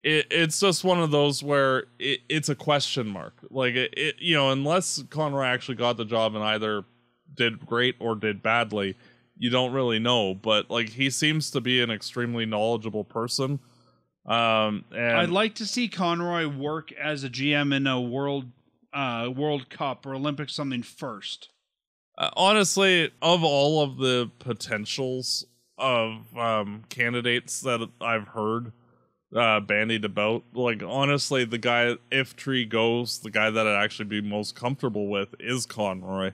it, it's just one of those where it, it's a question mark. Like, it, it, you know, unless Conroy actually got the job and either did great or did badly, you don't really know. But, like, he seems to be an extremely knowledgeable person. Um, and I'd like to see Conroy work as a G M in a World, uh, World Cup or Olympics something first. Uh, honestly, of all of the potentials of um candidates that I've heard uh bandied about, like, honestly, the guy, if Tree goes, the guy that I'd actually be most comfortable with is Conroy.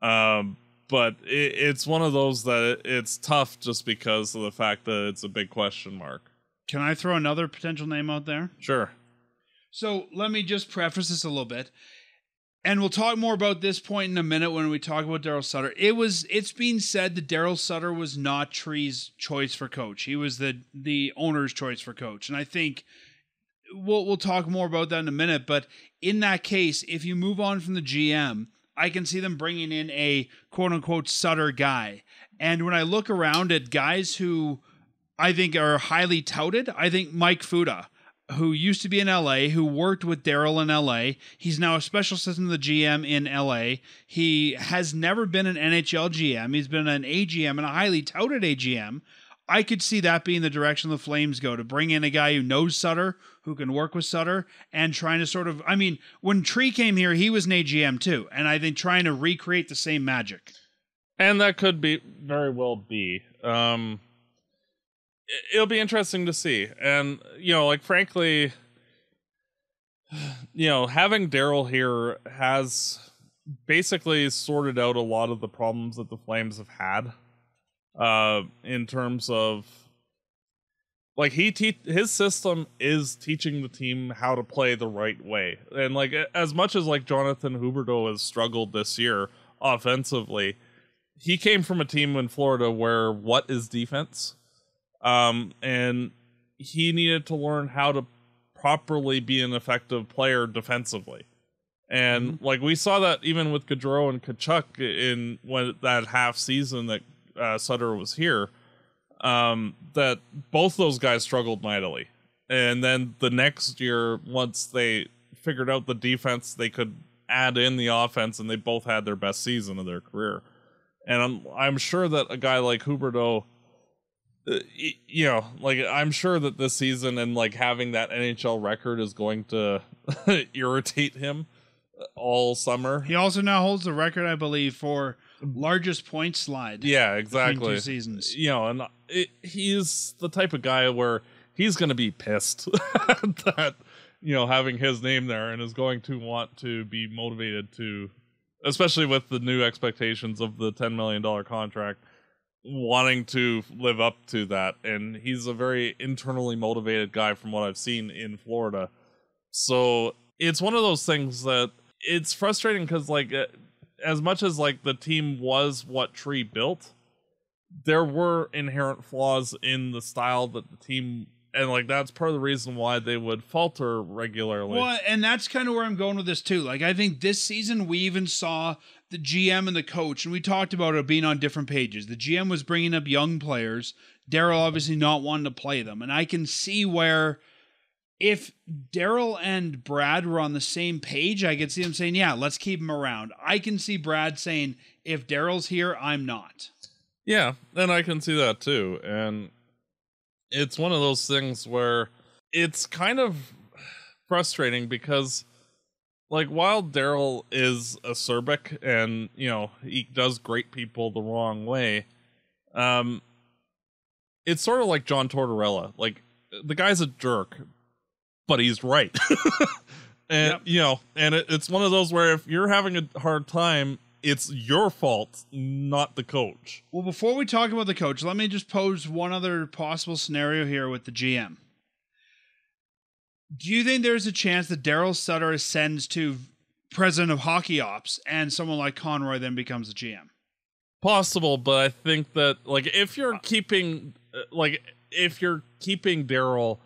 Um but it, it's one of those that it, it's tough just because of the fact that it's a big question mark. Can I throw another potential name out there? Sure. So let me just preface this a little bit, and we'll talk more about this point in a minute when we talk about Darryl Sutter. It was, it's being said that Darryl Sutter was not Tree's choice for coach. He was the the owner's choice for coach. And I think we'll we'll talk more about that in a minute. But in that case, if you move on from the G M, I can see them bringing in a quote-unquote Sutter guy. And when I look around at guys who I think are highly touted, I think Mike Fuda, who used to be in L A, who worked with Darryl in L A. He's now a special assistant to the G M in L A. He has never been an N H L G M. He's been an A G M and a highly touted A G M. I could see that being the direction the Flames go, to bring in a guy who knows Sutter, who can work with Sutter, and trying to sort of, I mean, when Tree came here, he was an A G M too. And I think trying to recreate the same magic. And that could be very well be, um, it'll be interesting to see. And, you know, like, frankly, you know, having Darryl here has basically sorted out a lot of the problems that the Flames have had, uh, in terms of, like, he, te- his system is teaching the team how to play the right way. And, like, as much as, like, Jonathan Huberdeau has struggled this year offensively, he came from a team in Florida where what is defense? Um, and he needed to learn how to properly be an effective player defensively. And mm-hmm. like, we saw that even with Gaudreau and Kachuk in when that half season that, uh, Sutter was here, um, that both those guys struggled mightily. And then the next year, once they figured out the defense, they could add in the offense, and they both had their best season of their career. And I'm I'm sure that a guy like Huberdeau, you know, like I'm sure that this season and like having that N H L record is going to irritate him all summer. He also now holds the record, I believe, for largest point slide. Yeah, exactly. Two seasons. You know, and it, he's the type of guy where he's going to be pissed that, you know, having his name there, and is going to want to be motivated to, especially with the new expectations of the ten million dollars contract, wanting to live up to that. And he's a very internally motivated guy from what I've seen in Florida. So it's one of those things that it's frustrating because, like, as much as like the team was what Tree built, there were inherent flaws in the style that the team, and like that's part of the reason why they would falter regularly. Well, and that's kind of where I'm going with this too. Like, I think this season we even saw the G M and the coach, and we talked about it being on different pages. The G M was bringing up young players, Darryl obviously not wanting to play them. And I can see where if Darryl and Brad were on the same page, I could see them saying, yeah, let's keep him around. I can see Brad saying, if Darryl's here, I'm not. Yeah, and I can see that too. And it's one of those things where it's kind of frustrating because, like, while Darryl is acerbic and, you know, he does grate people the wrong way, um, it's sort of like John Tortorella. Like, the guy's a jerk, but he's right. And, yep. You know, and it, it's one of those where if you're having a hard time, it's your fault, not the coach. Well, before we talk about the coach, let me just pose one other possible scenario here with the G M. Do you think there's a chance that Darryl Sutter ascends to president of hockey ops and someone like Conroy then becomes the G M? Possible, but I think that, like, if you're keeping, like, if you're keeping Darryl,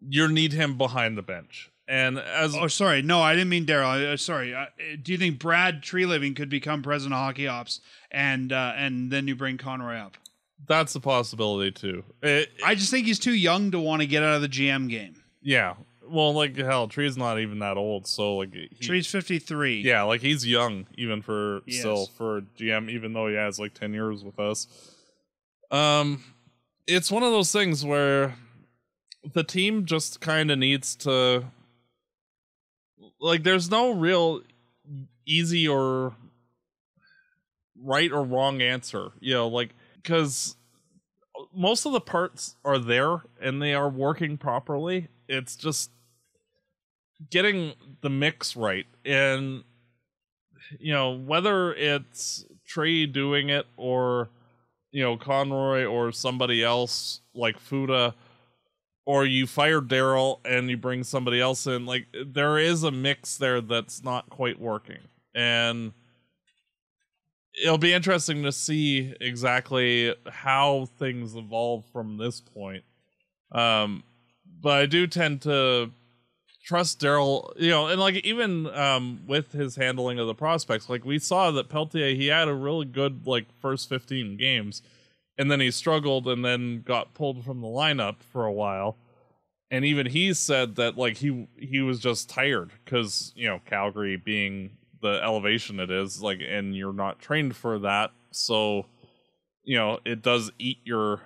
you need him behind the bench. And as oh sorry no I didn't mean Darryl sorry uh, do you think Brad Treliving could become president of hockey ops and uh, and then you bring Conroy up? That's a possibility too. It, I just think he's too young to want to get out of the G M game. Yeah, well, like, hell, Tree's not even that old, so like he, Tree's fifty-three. Yeah, like he's young even for yes. still for G M, even though he has like ten years with us. Um, it's one of those things where the team just kind of needs to. Like, there's no real easy or right or wrong answer, you know, like, because most of the parts are there and they are working properly. It's just getting the mix right. And, you know, whether it's Trey doing it or, you know, Conroy or somebody else like Fuda, or you fire Darryl and you bring somebody else in, like, there is a mix there that's not quite working. And it'll be interesting to see exactly how things evolve from this point. Um, but I do tend to trust Darryl, you know, and like even um, with his handling of the prospects, like we saw that Pelletier, he had a really good like first fifteen games. And then he struggled and then got pulled from the lineup for a while. And even he said that, like, he he was just tired because, you know, Calgary being the elevation it is, like, and you're not trained for that. So, you know, it does eat your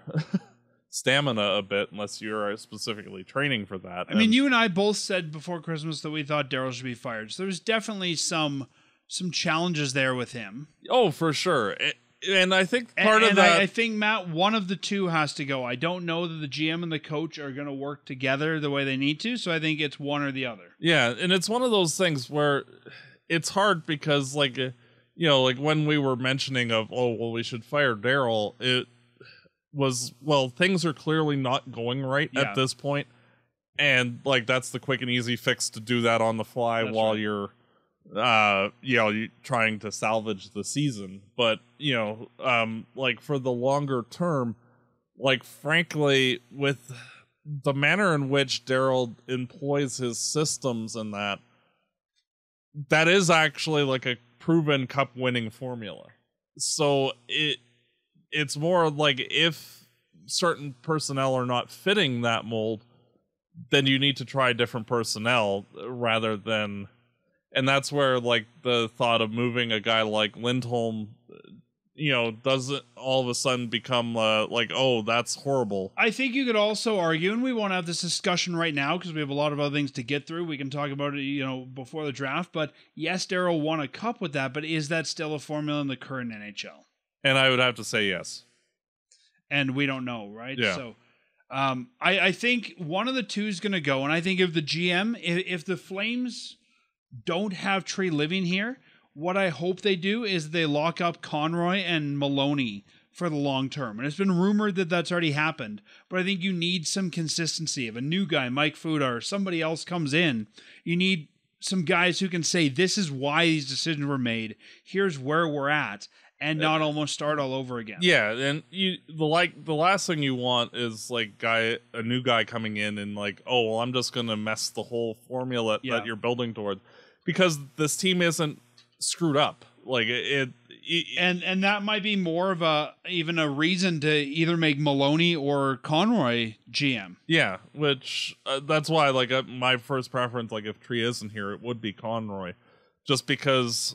stamina a bit unless you're specifically training for that. I and mean, you and I both said before Christmas that we thought Darryl should be fired. So there's definitely some some challenges there with him. Oh, for sure. It, And I think part and, of and that... I, I think, Matt, one of the two has to go. I don't know that the G M and the coach are going to work together the way they need to, so I think it's one or the other. Yeah, and it's one of those things where it's hard because, like, you know, like when we were mentioning of, oh, well, we should fire Darryl, it was, well, things are clearly not going right yeah. at this point, and, like, that's the quick and easy fix to do that on the fly that's while right. you're... uh you know you're trying to salvage the season. But, you know, um like for the longer term, like frankly with the manner in which Darryl employs his systems and that that is actually like a proven cup winning formula. So it it's more like if certain personnel are not fitting that mold, then you need to try different personnel rather than. And that's where, like, the thought of moving a guy like Lindholm you know, doesn't all of a sudden become uh, like, oh, that's horrible. I think you could also argue, and we won't have this discussion right now because we have a lot of other things to get through. We can talk about it, you know, before the draft. But yes, Darryl won a cup with that, but is that still a formula in the current N H L? And I would have to say yes. And we don't know, right? Yeah. So um, I, I think one of the two is going to go. And I think if the G M, if, if the Flames don't have Treliving here, what I hope they do is they lock up Conroy and Maloney for the long term. And it's been rumored that that's already happened. But I think you need some consistency. If a new guy, Mike Fuda, or somebody else comes in, you need some guys who can say, this is why these decisions were made. Here's where we're at. And not almost start all over again. Yeah, and you the like the last thing you want is like guy a new guy coming in and like, oh well, I'm just gonna mess the whole formula yeah. that you're building toward, because this team isn't screwed up. Like it, it, it and and that might be more of a even a reason to either make Maloney or Conroy G M. Yeah, which uh, that's why like uh, my first preference, like if Tree isn't here, it would be Conroy, just because.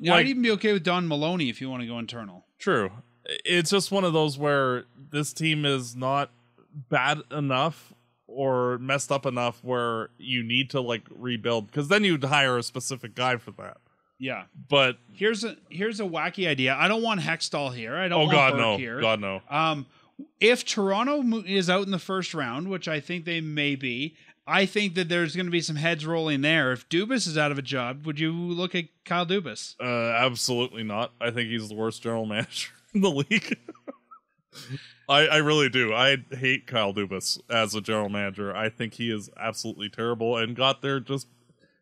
Yeah, like, I'd even be okay with Don Maloney if you want to go internal. True. It's just one of those where this team is not bad enough or messed up enough where you need to like rebuild, because then you'd hire a specific guy for that. Yeah. But here's a here's a wacky idea. I don't want Hextall here. I don't oh, want God, Burke no. here. God no. Um, if Toronto is out in the first round, which I think they may be, I think that there's going to be some heads rolling there. If Dubas is out of a job, would you look at Kyle Dubas? Uh, absolutely not. I think he's the worst general manager in the league. I, I really do. I hate Kyle Dubas as a general manager. I think he is absolutely terrible and got there just...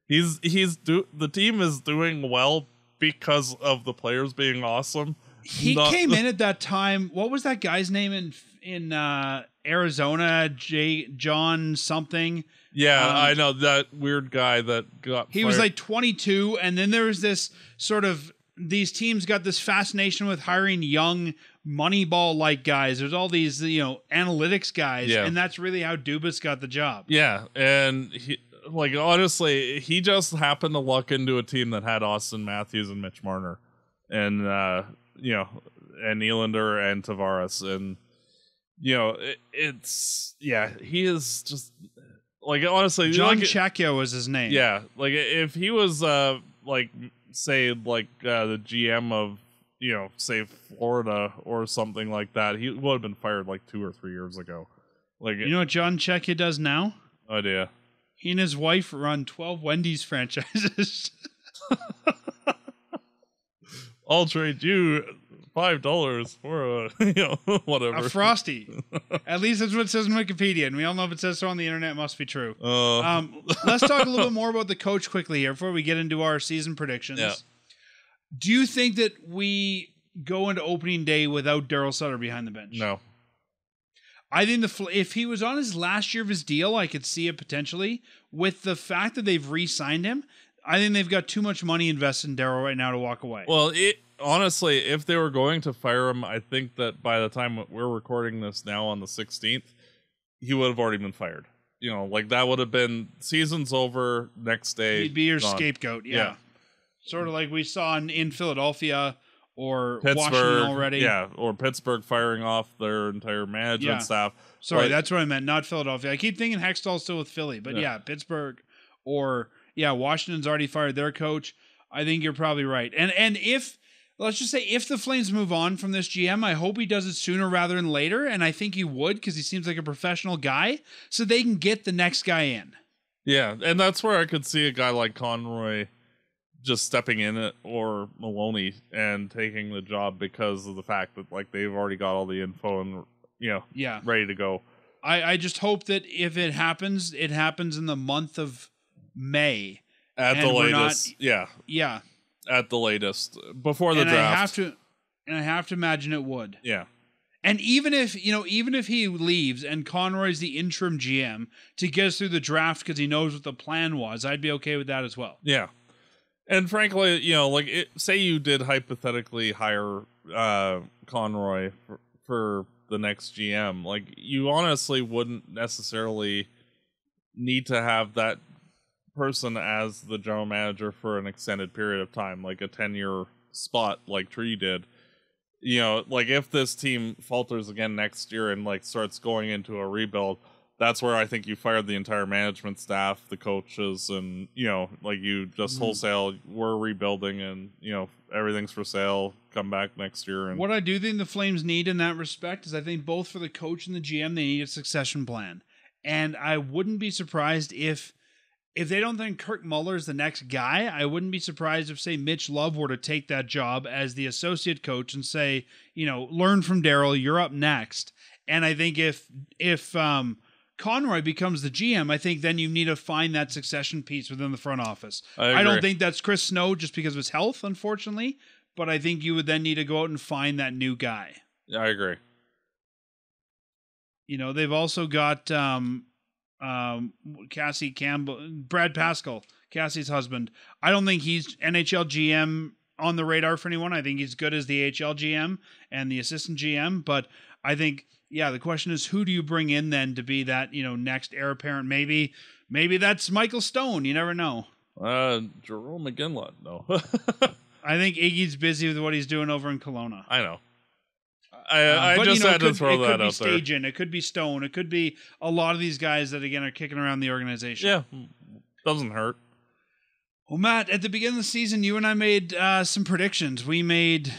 He's he's do, the team is doing well because of the players being awesome. He not, came in at that time. What was that guy's name in in uh, Arizona? J John something. Yeah, um, I know that weird guy that got. He fired. Was like twenty-two, and then there was this sort of these teams got this fascination with hiring young Moneyball like guys. There's all these you know analytics guys, yeah. and that's really how Dubas got the job. Yeah, and he, like honestly, he just happened to luck into a team that had Austin Matthews and Mitch Marner, and. uh You know, and Nylander and Tavares, and you know it, it's yeah. He is just like honestly, John like, Chacko was his name. Yeah, like if he was uh like say like uh, the G M of you know say Florida or something like that, he would have been fired like two or three years ago. Like you know what John Chacko does now? Oh yeah, he and his wife run twelve Wendy's franchises. I'll trade you five dollars for a you know whatever a frosty. At least that's what it says on Wikipedia, and we all know if it says so on the internet, it must be true. Uh. Um, let's talk a little bit more about the coach quickly here before we get into our season predictions. Yeah. Do you think that we go into opening day without Darryl Sutter behind the bench? No. I think the if he was on his last year of his deal, I could see it potentially. With the fact that they've re-signed him, I think they've got too much money invested in Darryl right now to walk away. Well, it, honestly, if they were going to fire him, I think that by the time we're recording this now on the sixteenth, he would have already been fired. You know, like that would have been season's over next day. He'd be your gone. scapegoat. Yeah. yeah. Sort of like we saw in, in Philadelphia or Pittsburgh, Washington already. Yeah. Or Pittsburgh firing off their entire management yeah. staff. Sorry. But, that's what I meant. Not Philadelphia. I keep thinking Hextall's still with Philly, but yeah, yeah Pittsburgh or, yeah, Washington's already fired their coach. I think you're probably right. And and if, let's just say, if the Flames move on from this G M, I hope he does it sooner rather than later. And I think he would, because he seems like a professional guy. So they can get the next guy in. Yeah, and that's where I could see a guy like Conroy just stepping in, or Maloney, and taking the job because of the fact that like they've already got all the info and you know yeah. ready to go. I, I just hope that if it happens, it happens in the month of May at the latest, not, yeah, yeah, at the latest before the and draft. I have to, and I have to imagine it would, yeah. And even if you know, even if he leaves and Conroy's the interim G M to get us through the draft because he knows what the plan was, I'd be okay with that as well. Yeah, and frankly, you know, like it, say you did hypothetically hire uh, Conroy for, for the next G M, like you honestly wouldn't necessarily need to have that person as the general manager for an extended period of time, like a ten-year spot like Tree did. you know, like if this team falters again next year and like starts going into a rebuild, that's where I think you fired the entire management staff, the coaches, and, you know, like you just mm-hmm. wholesale, we're rebuilding and, you know, everything's for sale, come back next year. And what I do think the Flames need in that respect is I think both for the coach and the G M, they need a succession plan. And I wouldn't be surprised if, if they don't think Kirk Muller is the next guy, I wouldn't be surprised if, say, Mitch Love were to take that job as the associate coach and say, you know, learn from Darryl, you're up next. And I think if, if, um, Conroy becomes the G M, I think then you need to find that succession piece within the front office. I, I don't think that's Chris Snow just because of his health, unfortunately, but I think you would then need to go out and find that new guy. Yeah, I agree. You know, they've also got um, um, Cassie Campbell, Brad Paschal, Cassie's husband. I don't think he's N H L G M on the radar for anyone. I think he's good as the A H L G M and the assistant G M, but I think... yeah, the question is, who do you bring in then to be that, you know, next heir apparent? Maybe, maybe that's Michael Stone. You never know. Uh, Jerome McGinley. No, I think Iggy's busy with what he's doing over in Kelowna. I know. I, um, I but, just you know, had could, to throw that out there. It could be Stajan. It could be Stone. It could be a lot of these guys that again are kicking around the organization. Yeah, doesn't hurt. Well, Matt, at the beginning of the season, you and I made uh, some predictions. We made.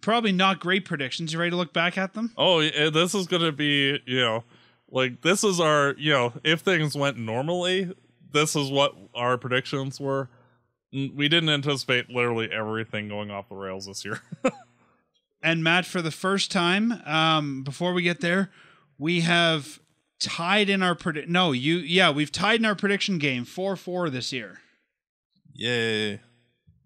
Probably not great predictions. You ready to look back at them? Oh, this is going to be, you know, like this is our, you know, if things went normally, this is what our predictions were. We didn't anticipate literally everything going off the rails this year. And Matt, for the first time, um, before we get there, we have tied in our predict. No, you, yeah, we've tied in our prediction game four four this year. Yay.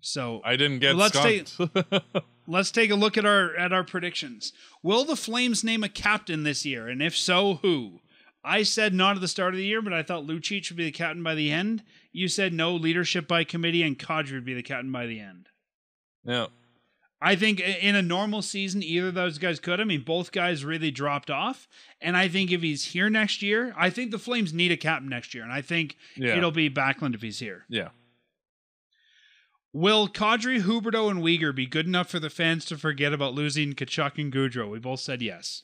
So I didn't get let's skunked. Take, let's take a look at our at our predictions. Will the Flames name a captain this year? And if so, who? I said not at the start of the year, but I thought Lucic would be the captain by the end. You said no, leadership by committee, and Kadri would be the captain by the end. Yeah. I think in a normal season, either of those guys could. I mean, both guys really dropped off. And I think if he's here next year, I think the Flames need a captain next year. And I think yeah. it'll be Backlund if he's here. Yeah. Will Kadri, Huberdeau, and Weegar be good enough for the fans to forget about losing Tkachuk and Gaudreau? We both said yes.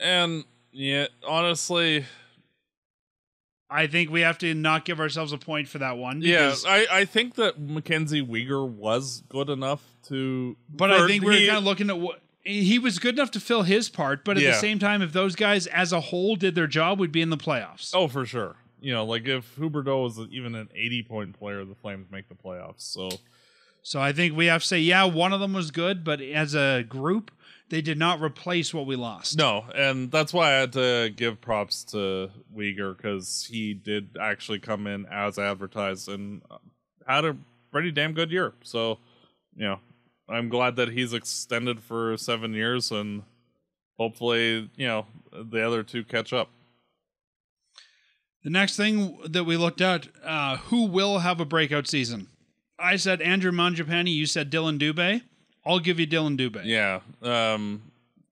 And, yeah, honestly... I think we have to not give ourselves a point for that one. Yeah, I, I think that Mackenzie Weegar was good enough to... But I think we're he, kind of looking at... what he was good enough to fill his part, but at yeah. the same time, if those guys as a whole did their job, we'd be in the playoffs. Oh, for sure. You know, like if Huberdeau is even an eighty-point player, the Flames make the playoffs. So, so I think we have to say, yeah, one of them was good, but as a group, they did not replace what we lost. No, and that's why I had to give props to Weegar because he did actually come in as advertised and had a pretty damn good year. So, you know, I'm glad that he's extended for seven years, and hopefully, you know, the other two catch up. The next thing that we looked at, uh, who will have a breakout season? I said Andrew Mangiapane. You said Dillon Dubé. I'll give you Dillon Dubé. Yeah. Um,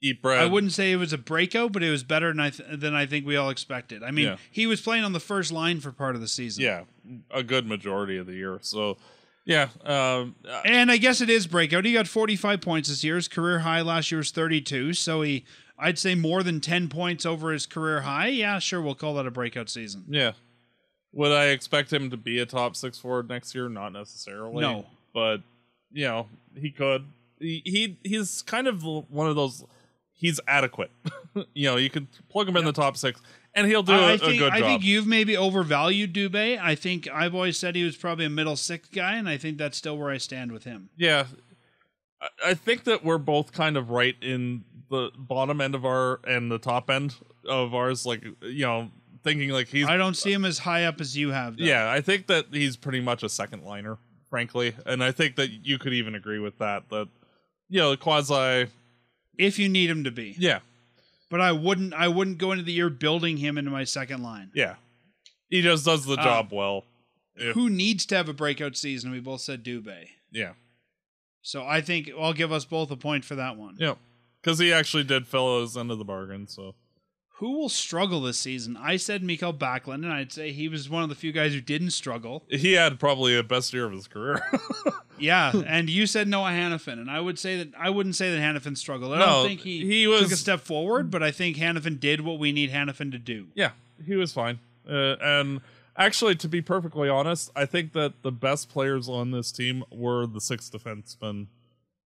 eat bread. I wouldn't say it was a breakout, but it was better than I, th- than I think we all expected. I mean, yeah. he was playing on the first line for part of the season. Yeah, a good majority of the year. So, yeah. Um, uh, and I guess it is breakout. He got forty-five points this year. His career high last year was thirty-two, so he... I'd say more than ten points over his career high. Yeah, sure, we'll call that a breakout season. Yeah. Would I expect him to be a top six forward next year? Not necessarily. No. But, you know, he could. He, he He's kind of one of those, he's adequate. You know, you could plug him yep. in the top six, and he'll do I, a, I think, a good I job. I think you've maybe overvalued Dubé. I think I've always said he was probably a middle six guy, and I think that's still where I stand with him. Yeah. I think that we're both kind of right in the bottom end of our and the top end of ours. Like, you know, thinking like he's, I don't see him as high up as you have. Though. Yeah. I think that he's pretty much a second liner, frankly. And I think that you could even agree with that, that, you know, quasi if you need him to be. Yeah. But I wouldn't, I wouldn't go into the year building him into my second line. Yeah. He just does the uh, job. Well, if, who needs to have a breakout season? We both said Dubé. Yeah. So I think I'll give us both a point for that one. Yeah, because he actually did fill his end of the bargain. So who will struggle this season? I said Mikael Backlund, and I'd say he was one of the few guys who didn't struggle. He had probably the best year of his career. Yeah, and you said Noah Hannafin, and I would say that I wouldn't say that Hannafin struggled. I no, don't think he, he was, took a step forward, but I think Hannafin did what we need Hannafin to do. Yeah, he was fine. Uh, and actually, to be perfectly honest, I think that the best players on this team were the six defensemen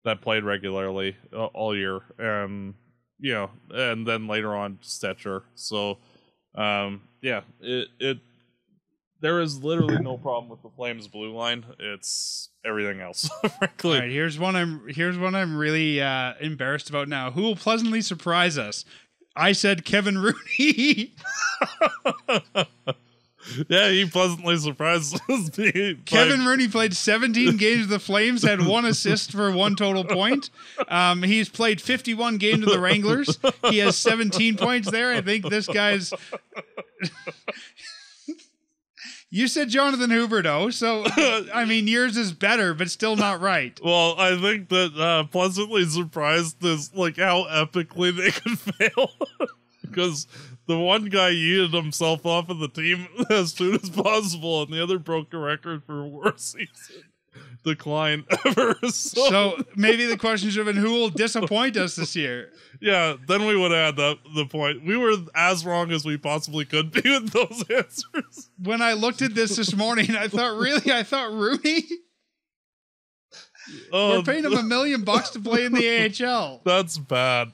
that played regularly uh, all year, and you know, and then later on Stecher. So, um, yeah, it it there is literally no problem with the Flames' blue line. It's everything else, frankly. All right, here's one I'm here's one I'm really uh, embarrassed about now. Who will pleasantly surprise us? I said Kevin Rooney. Yeah, he pleasantly surprised me. Kevin Rooney played seventeen games with the Flames, had one assist for one total point. Um, he's played fifty-one games with the Wranglers. He has seventeen points there. I think this guy's... You said Jonathan Huberdeau, so, I mean, yours is better, but still not right. Well, I think that uh, pleasantly surprised is, like, how epically they could fail. Because... The one guy yeeted himself off of the team as soon as possible, and the other broke a record for worst season decline ever. So. so maybe the question should have been, who will disappoint us this year? Yeah, then we would have had the, the point. We were as wrong as we possibly could be with those answers. When I looked at this this morning, I thought, really? I thought Rooney? Oh, we're paying him a million bucks to play in the A H L. That's bad.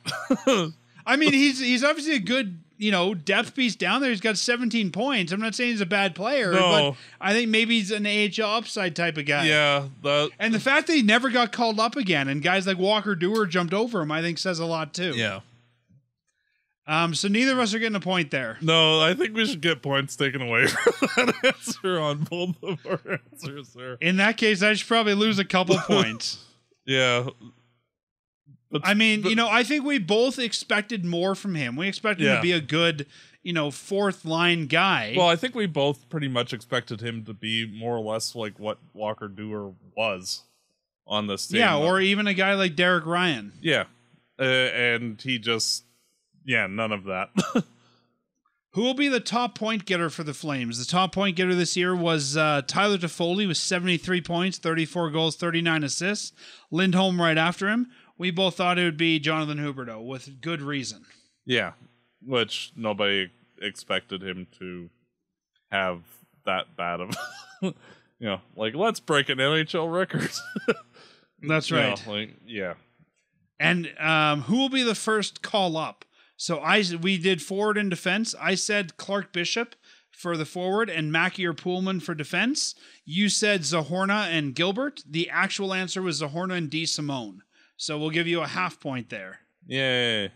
I mean, he's he's obviously a good... you know, depth piece down there. He's got seventeen points. I'm not saying he's a bad player, no. But I think maybe he's an A H L upside type of guy. Yeah. That, and the fact that he never got called up again and guys like Walker Duehr jumped over him, I think says a lot too. Yeah. Um, so neither of us are getting a point there. No, I think we should get points taken away for that answer on both of our answers there. In that case, I should probably lose a couple points. Yeah. But, I mean, but, you know, I think we both expected more from him. We expected yeah. him to be a good, you know, fourth line guy. Well, I think we both pretty much expected him to be more or less like what Walker Duehr was on this team. Yeah, or even a guy like Derek Ryan. Yeah. Uh, and he just, yeah, none of that. Who will be the top point getter for the Flames? The top point getter this year was uh, Tyler Toffoli with seventy-three points, thirty-four goals, thirty-nine assists. Lindholm right after him. We both thought it would be Jonathan Huberdeau, with good reason. Yeah, which nobody expected him to have that bad of, you know, like, let's break an N H L record. That's right. No, like, yeah. And um, who will be the first call up? So I we did forward and defense. I said Clark Bishop for the forward and Mackey or Pullman for defense. You said Zohorna and Gilbert. The actual answer was Zohorna and DeSimone. So we'll give you a half point there. Yay.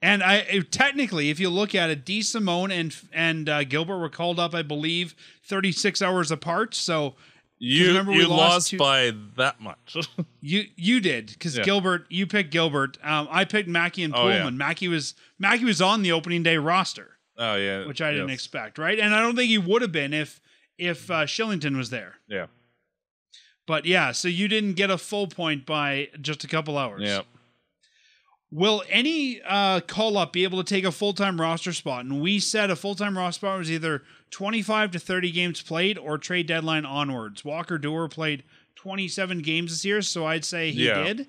And I it, technically, if you look at it, DeSimone and and uh, Gilbert were called up, I believe, thirty-six hours apart. So you, remember you we lost, lost two, by that much. you you did, because yeah. Gilbert, you picked Gilbert. Um, I picked Mackey and Pullman. Oh, yeah. Mackey was Mackey was on the opening day roster. Oh yeah, which I yes. didn't expect, right? And I don't think he would have been if if uh, Shillington was there. Yeah. But yeah, so you didn't get a full point by just a couple hours. Yep. Will any uh, call-up be able to take a full-time roster spot? And we said a full-time roster spot was either twenty-five to thirty games played or trade deadline onwards. Walker Duehr played twenty-seven games this year, so I'd say he yeah. did.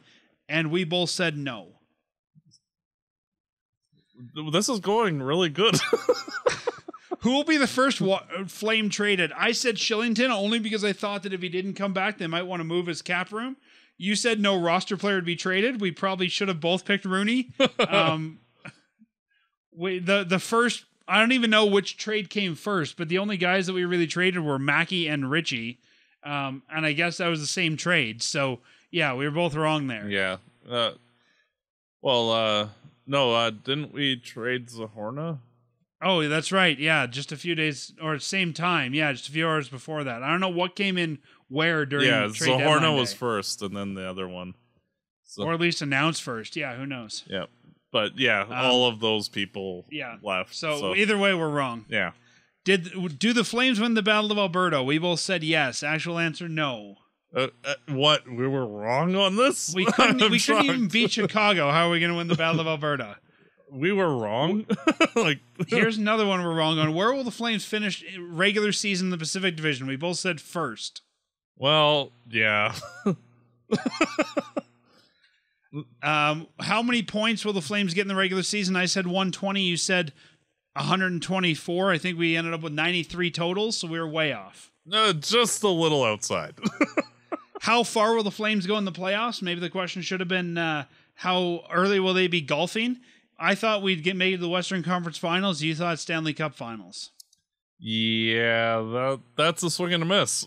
And we both said no. This is going really good. Who will be the first wa- Flame traded? I said Shillington only because I thought that if he didn't come back, they might want to move his cap room. You said no roster player would be traded. We probably should have both picked Rooney. Um, we, the, the first, I don't even know which trade came first, but the only guys that we really traded were Mackey and Ritchie. Um, and I guess that was the same trade. So, yeah, we were both wrong there. Yeah. Uh, well, uh, no, uh, didn't we trade Zohorna? Oh, that's right. Yeah, just a few days or same time. Yeah, just a few hours before that. I don't know what came in where during yeah, the trade deadline. Yeah, Zohorna was first and then the other one. So. Or at least announced first. Yeah, who knows? Yeah. But yeah, um, all of those people yeah. left. So, so either way, we're wrong. Yeah. Did Do the Flames win the Battle of Alberta? We both said yes. Actual answer, no. Uh, uh, what? We were wrong on this? We couldn't, we couldn't even beat Chicago. How are we going to win the Battle of Alberta? we were wrong. Like, here's another one we're wrong on. Where will the Flames finish regular season in the Pacific Division? We both said first. Well, yeah. um, how many points will the Flames get in the regular season? I said one twenty. You said one twenty-four. I think we ended up with ninety-three total, so we were way off. No, just a little outside. How far will the Flames go in the playoffs? Maybe the question should have been, uh, how early will they be golfing? I thought we'd get made to the Western Conference Finals. You thought Stanley Cup Finals. Yeah, that, that's a swing and a miss.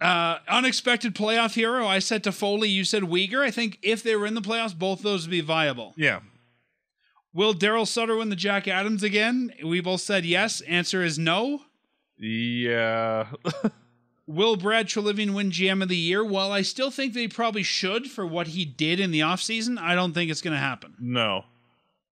Uh, unexpected playoff hero. I said Toffoli. You said Uyghur. I think if they were in the playoffs, both those would be viable. Yeah. Will Darryl Sutter win the Jack Adams again? We both said yes. Answer is no. Yeah. Will Brad Treliving win G M of the Year? Well, I still think they probably should for what he did in the offseason. I don't think it's going to happen. No.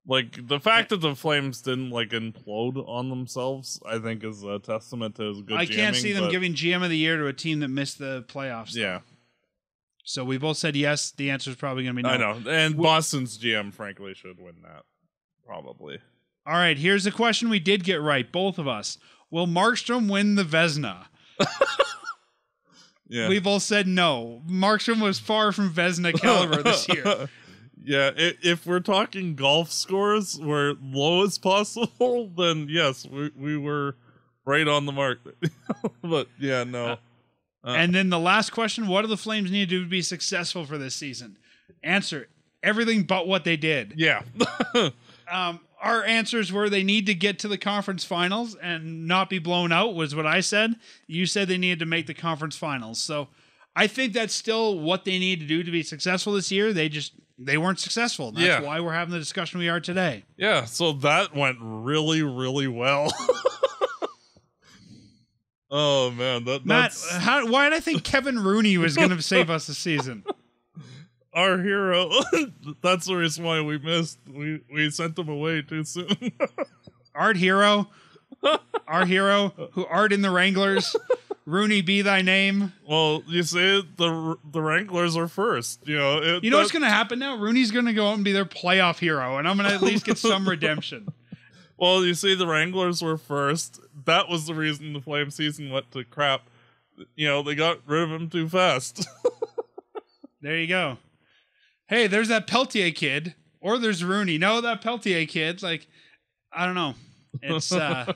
Like, the fact that the Flames didn't, like, implode on themselves, I think is a testament to his good GMing. I can't see them giving G M of the Year to a team that missed the playoffs. Yeah. So we both said yes. The answer is probably going to be no. I know. And Boston's G M, frankly, should win that. Probably. All right, here's a question we did get right, both of us. Will Markstrom win the Vezina? Yeah. We both said no. Markstrom was far from Vezina caliber this year. Yeah, if we're talking golf scores were low as possible, then yes, we, we were right on the mark. But yeah, no. Uh, uh, and then the last question, what do the Flames need to do to be successful for this season? Answer, everything but what they did. Yeah. um, our answers were they need to get to the conference finals and not be blown out was what I said. You said they needed to make the conference finals. So I think that's still what they need to do to be successful this year. They just... They weren't successful. That's yeah. why we're having the discussion we are today. Yeah, so that went really, really well. Oh, man. That, Matt, that's... How, why did I think Kevin Rooney was going to save us this season? Our hero. That's the reason why we missed. We, we sent them away too soon. Art Hero. Our hero. Who art in the Wranglers. Rooney, be thy name. Well, you see, the the Wranglers are first. You know, it, you know that, what's going to happen now? Rooney's going to go out and be their playoff hero, and I'm going to at least get some redemption. Well, you see, the Wranglers were first. That was the reason the Flame season went to crap. You know, they got rid of him too fast. There you go. Hey, there's that Pelletier kid, or there's Rooney. No, that Pelletier kid's like, I don't know. It's... uh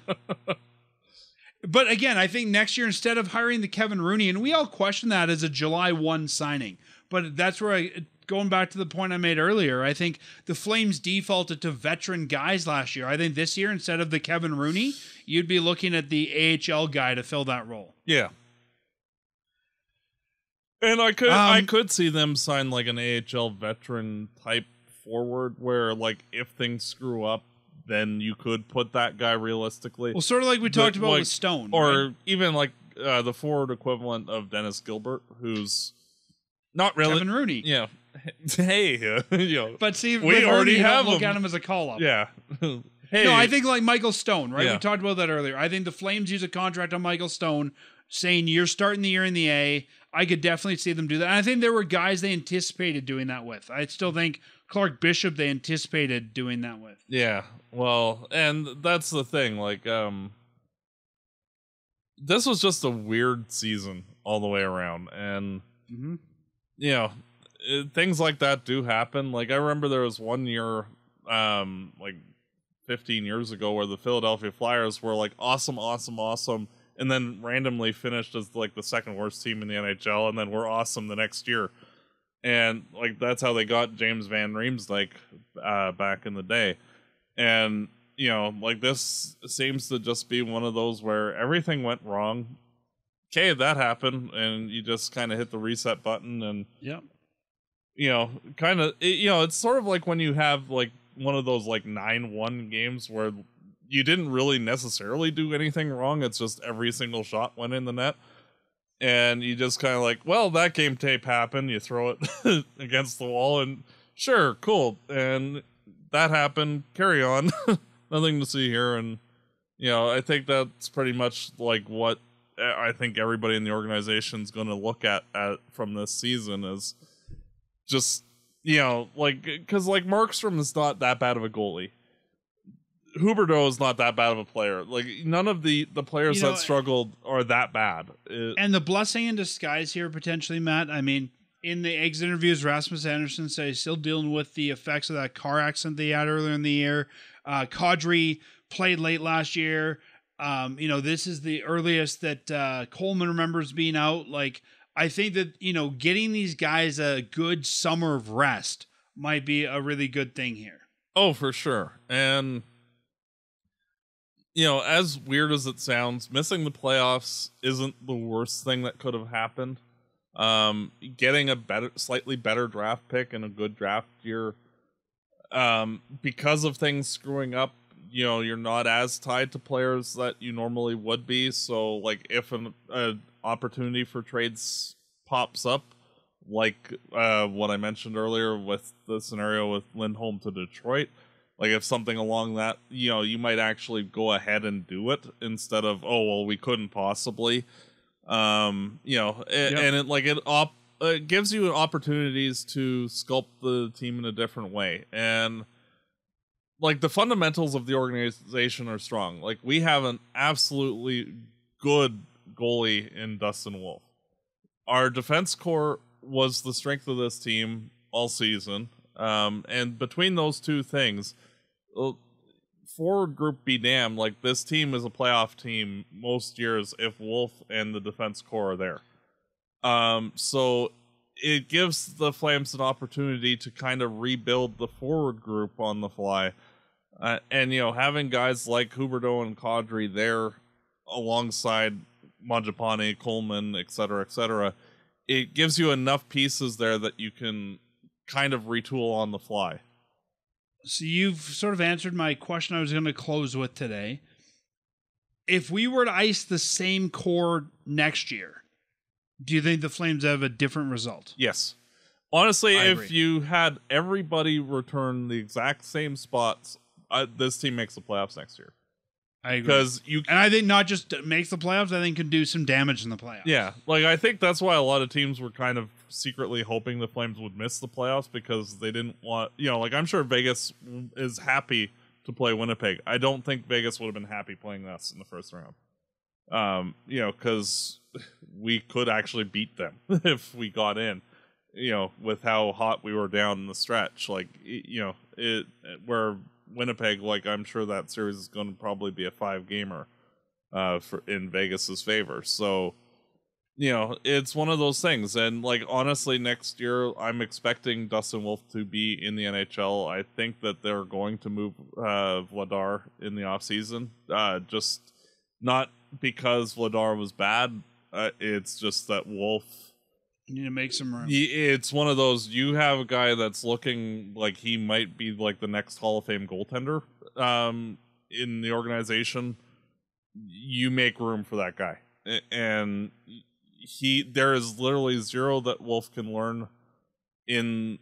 But again, I think next year, instead of hiring the Kevin Rooney, and we all question that as a July first signing, but that's where I, going back to the point I made earlier, I think the Flames defaulted to veteran guys last year. I think this year, instead of the Kevin Rooney, you'd be looking at the A H L guy to fill that role. Yeah. And I could, um, I could see them sign like an A H L veteran type forward where like if things screw up, then you could put that guy realistically. Well, sort of like we talked but, about like, with Stone. Or right? even like uh, the forward equivalent of Dennis Gilbert, who's not really... Kevin Rooney. Yeah. Hey. You know, but see, we already Rooney, have him. Look at him as a call-up. Yeah. Hey. No, I think like Michael Stone, right? Yeah. We talked about that earlier. I think the Flames use a contract on Michael Stone saying, you're starting the year in the A. I could definitely see them do that. And I think there were guys they anticipated doing that with. I still think... Clark Bishop, they anticipated doing that with. Yeah, well, and that's the thing. Like, um, this was just a weird season all the way around, and mm-hmm. you know, it, things like that do happen. Like, I remember there was one year, um, like fifteen years ago, where the Philadelphia Flyers were like awesome, awesome, awesome, and then randomly finished as like the second worst team in the N H L, and then we're awesome the next year. And like that's how they got James Van Riemsdyk uh, back in the day, and you know like this seems to just be one of those where everything went wrong. Okay, that happened, and you just kind of hit the reset button, and yeah, you know, kind of you know it's sort of like when you have like one of those like nine one games where you didn't really necessarily do anything wrong. It's just every single shot went in the net. And you just kind of like, well, that game tape happened. You throw it against the wall and sure, cool. And that happened. Carry on. Nothing to see here. And, you know, I think that's pretty much like what I think everybody in the organization is going to look at, at from this season is just you know, like, because like Markstrom is not that bad of a goalie. Huberdeau is not that bad of a player. Like, none of the, the players you know, that struggled are that bad. It, and the blessing in disguise here, potentially, Matt. I mean, in the exit interviews, Rasmus Anderson said he's still dealing with the effects of that car accident they had earlier in the year. Uh, Kadri played late last year. Um, you know, this is the earliest that uh, Coleman remembers being out. Like, I think that, you know, getting these guys a good summer of rest might be a really good thing here. Oh, for sure. And, you know, as weird as it sounds, missing the playoffs isn't the worst thing that could have happened. Um, getting a better, slightly better draft pick and a good draft year, um, because of things screwing up, you know, you're not as tied to players that you normally would be. So like if an uh, opportunity for trades pops up, like, uh, what I mentioned earlier with the scenario with Lindholm to Detroit, like if something along that, you know, you might actually go ahead and do it instead of, oh, well, we couldn't possibly, um, you know, it, yep. and it like it, op- it gives you opportunities to sculpt the team in a different way. And like the fundamentals of the organization are strong. Like we have an absolutely good goalie in Dustin Wolf. Our defense core was the strength of this team all season. Um, and between those two things, forward group be damned, like this team is a playoff team most years if Wolf and the defense core are there. Um, so it gives the Flames an opportunity to kind of rebuild the forward group on the fly. Uh, and, you know, having guys like Huberdeau and Kadri there alongside Mangiapane, Coleman, et cetera, et cetera, it gives you enough pieces there that you can kind of retool on the fly. So you've sort of answered my question I was going to close with today. If we were to ice the same core next year, do you think the Flames have a different result? Yes. Honestly, I if agree. you had everybody return the exact same spots, uh, this team makes the playoffs next year. I agree. Because you can, and I think not just makes the playoffs, I think can do some damage in the playoffs. Yeah. Like, I think that's why a lot of teams were kind of secretly hoping the Flames would miss the playoffs because they didn't want, you know, like I'm sure Vegas is happy to play Winnipeg. I don't think Vegas would have been happy playing us in the first round. Um, you know, because we could actually beat them if we got in, you know, with how hot we were down in the stretch. Like, you know, it where Winnipeg, like, I'm sure that series is going to probably be a five-gamer uh, for, in Vegas's favor. So, you know, it's one of those things. And, like, honestly, next year I'm expecting Dustin Wolf to be in the N H L. I think that they're going to move uh, Vladar in the offseason. Uh, just not... because Vladar was bad, uh, it's just that Wolf... You need to make some room. It's one of those, you have a guy that's looking like he might be like the next Hall of Fame goaltender um, in the organization. You make room for that guy. And he there is literally zero that Wolf can learn in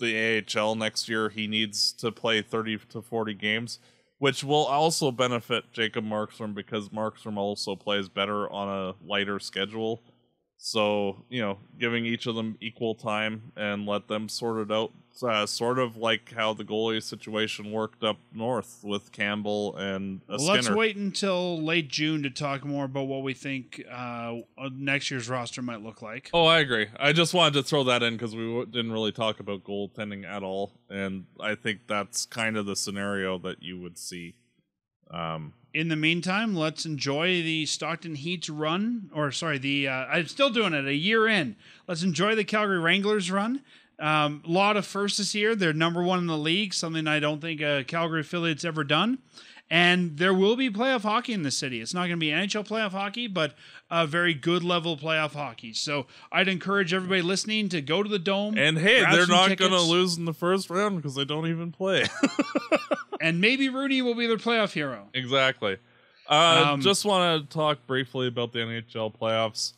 the A H L next year. He needs to play thirty to forty games, which will also benefit Jacob Markstrom because Markstrom also plays better on a lighter schedule. So, you know, giving each of them equal time and let them sort it out, uh, sort of like how the goalie situation worked up north with Campbell and a well, Skinner. Let's wait until late June to talk more about what we think uh, next year's roster might look like. Oh, I agree. I just wanted to throw that in because we w- didn't really talk about goaltending at all, and I think that's kind of the scenario that you would see. Um, In the meantime, let's enjoy the Stockton Heat's run, or sorry, the uh, I'm still doing it, a year in. Let's enjoy the Calgary Wranglers run. A um, lot of firsts this year. They're number one in the league, something I don't think a Calgary affiliate's ever done. And there will be playoff hockey in the city. It's not going to be N H L playoff hockey, but a very good level playoff hockey. So I'd encourage everybody listening to go to the Dome. And hey, they're not going to lose in the first round because they don't even play. And maybe Rooney will be their playoff hero. Exactly. Uh, um, just want to talk briefly about the N H L playoffs.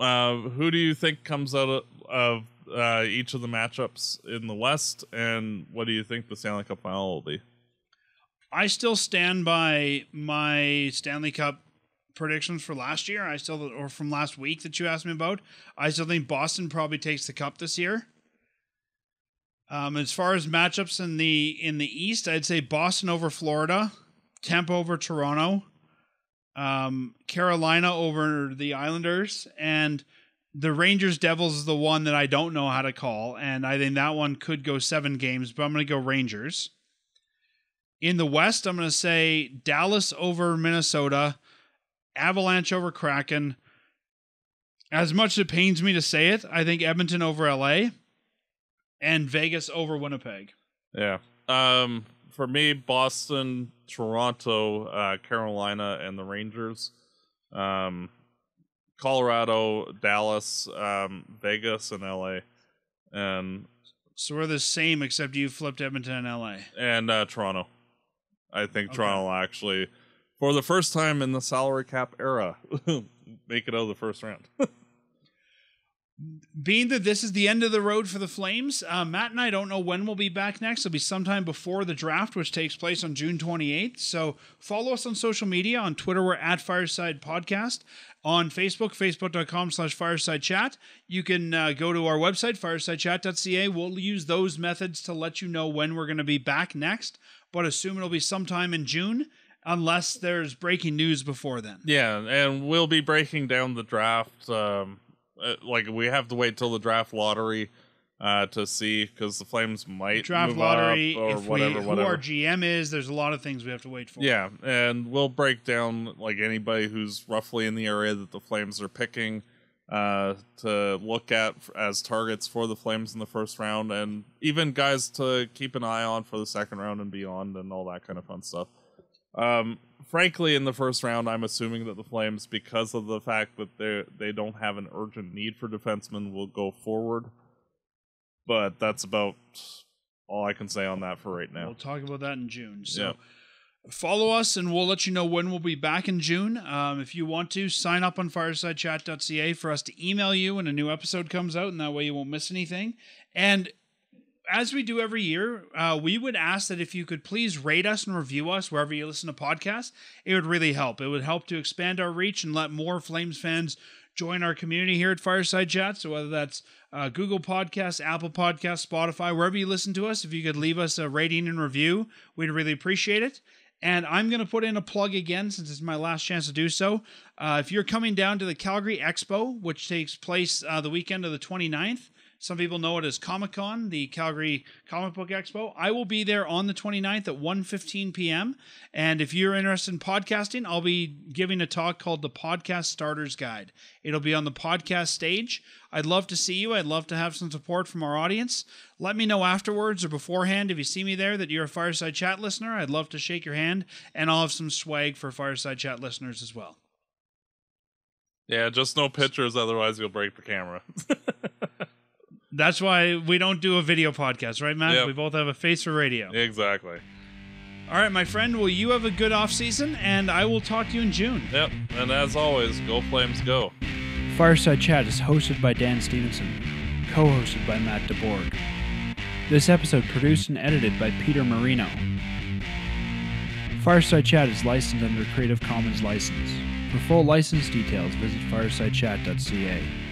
Uh, who do you think comes out of, of uh, each of the matchups in the West? And what do you think the Stanley Cup final will be? I still stand by my Stanley Cup predictions for last year. I still, or from last week that you asked me about. I still think Boston probably takes the cup this year. Um, as far as matchups in the in the East, I'd say Boston over Florida, Tampa over Toronto, um, Carolina over the Islanders, and the Rangers Devils is the one that I don't know how to call, and I think that one could go seven games, but I'm going to go Rangers. In the West, I'm going to say Dallas over Minnesota, Avalanche over Kraken. As much as it pains me to say it, I think Edmonton over L A and Vegas over Winnipeg. Yeah. Um, for me, Boston, Toronto, uh, Carolina, and the Rangers. Um, Colorado, Dallas, um, Vegas, and L A. And so we're the same, except you flipped Edmonton and L A. And uh, Toronto. I think okay. Toronto will actually, for the first time in the salary cap era, make it out of the first round. Being that this is the end of the road for the Flames, uh, Matt and I don't know when we'll be back next. It'll be sometime before the draft, which takes place on June twenty-eighth. So follow us on social media. On Twitter, we're at Fireside Podcast. On Facebook, facebook.com slash Fireside Chat. You can uh, go to our website, fireside chat dot c a. We'll use those methods to let you know when we're going to be back next, but assume it'll be sometime in June, unless there's breaking news before then. Yeah, and we'll be breaking down the draft. Um, like, we have to wait till the draft lottery uh, to see, because the Flames might draft lottery or if whatever. We, who whatever. Our G M is, there's a lot of things we have to wait for. Yeah, and we'll break down like anybody who's roughly in the area that the Flames are picking uh, to look at as targets for the Flames in the first round, and even guys to keep an eye on for the second round and beyond, and all that kind of fun stuff. Um, frankly, in the first round, I'm assuming that the Flames, because of the fact that they they don't have an urgent need for defensemen, will go forward. But that's about all I can say on that for right now. We'll talk about that in June. So yeah. Follow us, and we'll let you know when we'll be back in June. Um, if you want to, sign up on fireside chat dot c a for us to email you when a new episode comes out, and that way you won't miss anything. And as we do every year, uh, we would ask that if you could please rate us and review us wherever you listen to podcasts. It would really help. It would help to expand our reach and let more Flames fans join our community here at Fireside Chat. So whether that's uh, Google Podcasts, Apple Podcasts, Spotify, wherever you listen to us, if you could leave us a rating and review, we'd really appreciate it. And I'm going to put in a plug again, since it's my last chance to do so. Uh, if you're coming down to the Calgary Expo, which takes place uh, the weekend of the twenty-ninth, some people know it as Comic-Con, the Calgary Comic Book Expo. I will be there on the twenty-ninth at one fifteen p.m. And if you're interested in podcasting, I'll be giving a talk called The Podcast Starters Guide. It'll be on the podcast stage. I'd love to see you. I'd love to have some support from our audience. Let me know afterwards or beforehand if you see me there that you're a Fireside Chat listener. I'd love to shake your hand, and I'll have some swag for Fireside Chat listeners as well. Yeah, just no pictures, otherwise you'll break the camera. That's why we don't do a video podcast, right, Matt? Yep. We both have a face for radio. Exactly. All right, my friend. Well, you have a good off season, and I will talk to you in June. Yep. And as always, go Flames, go. Fireside Chat is hosted by Dan Stevenson, co-hosted by Matt DeBorg. This episode produced and edited by Peter Marino. Fireside Chat is licensed under a Creative Commons license. For full license details, visit fireside chat dot c a.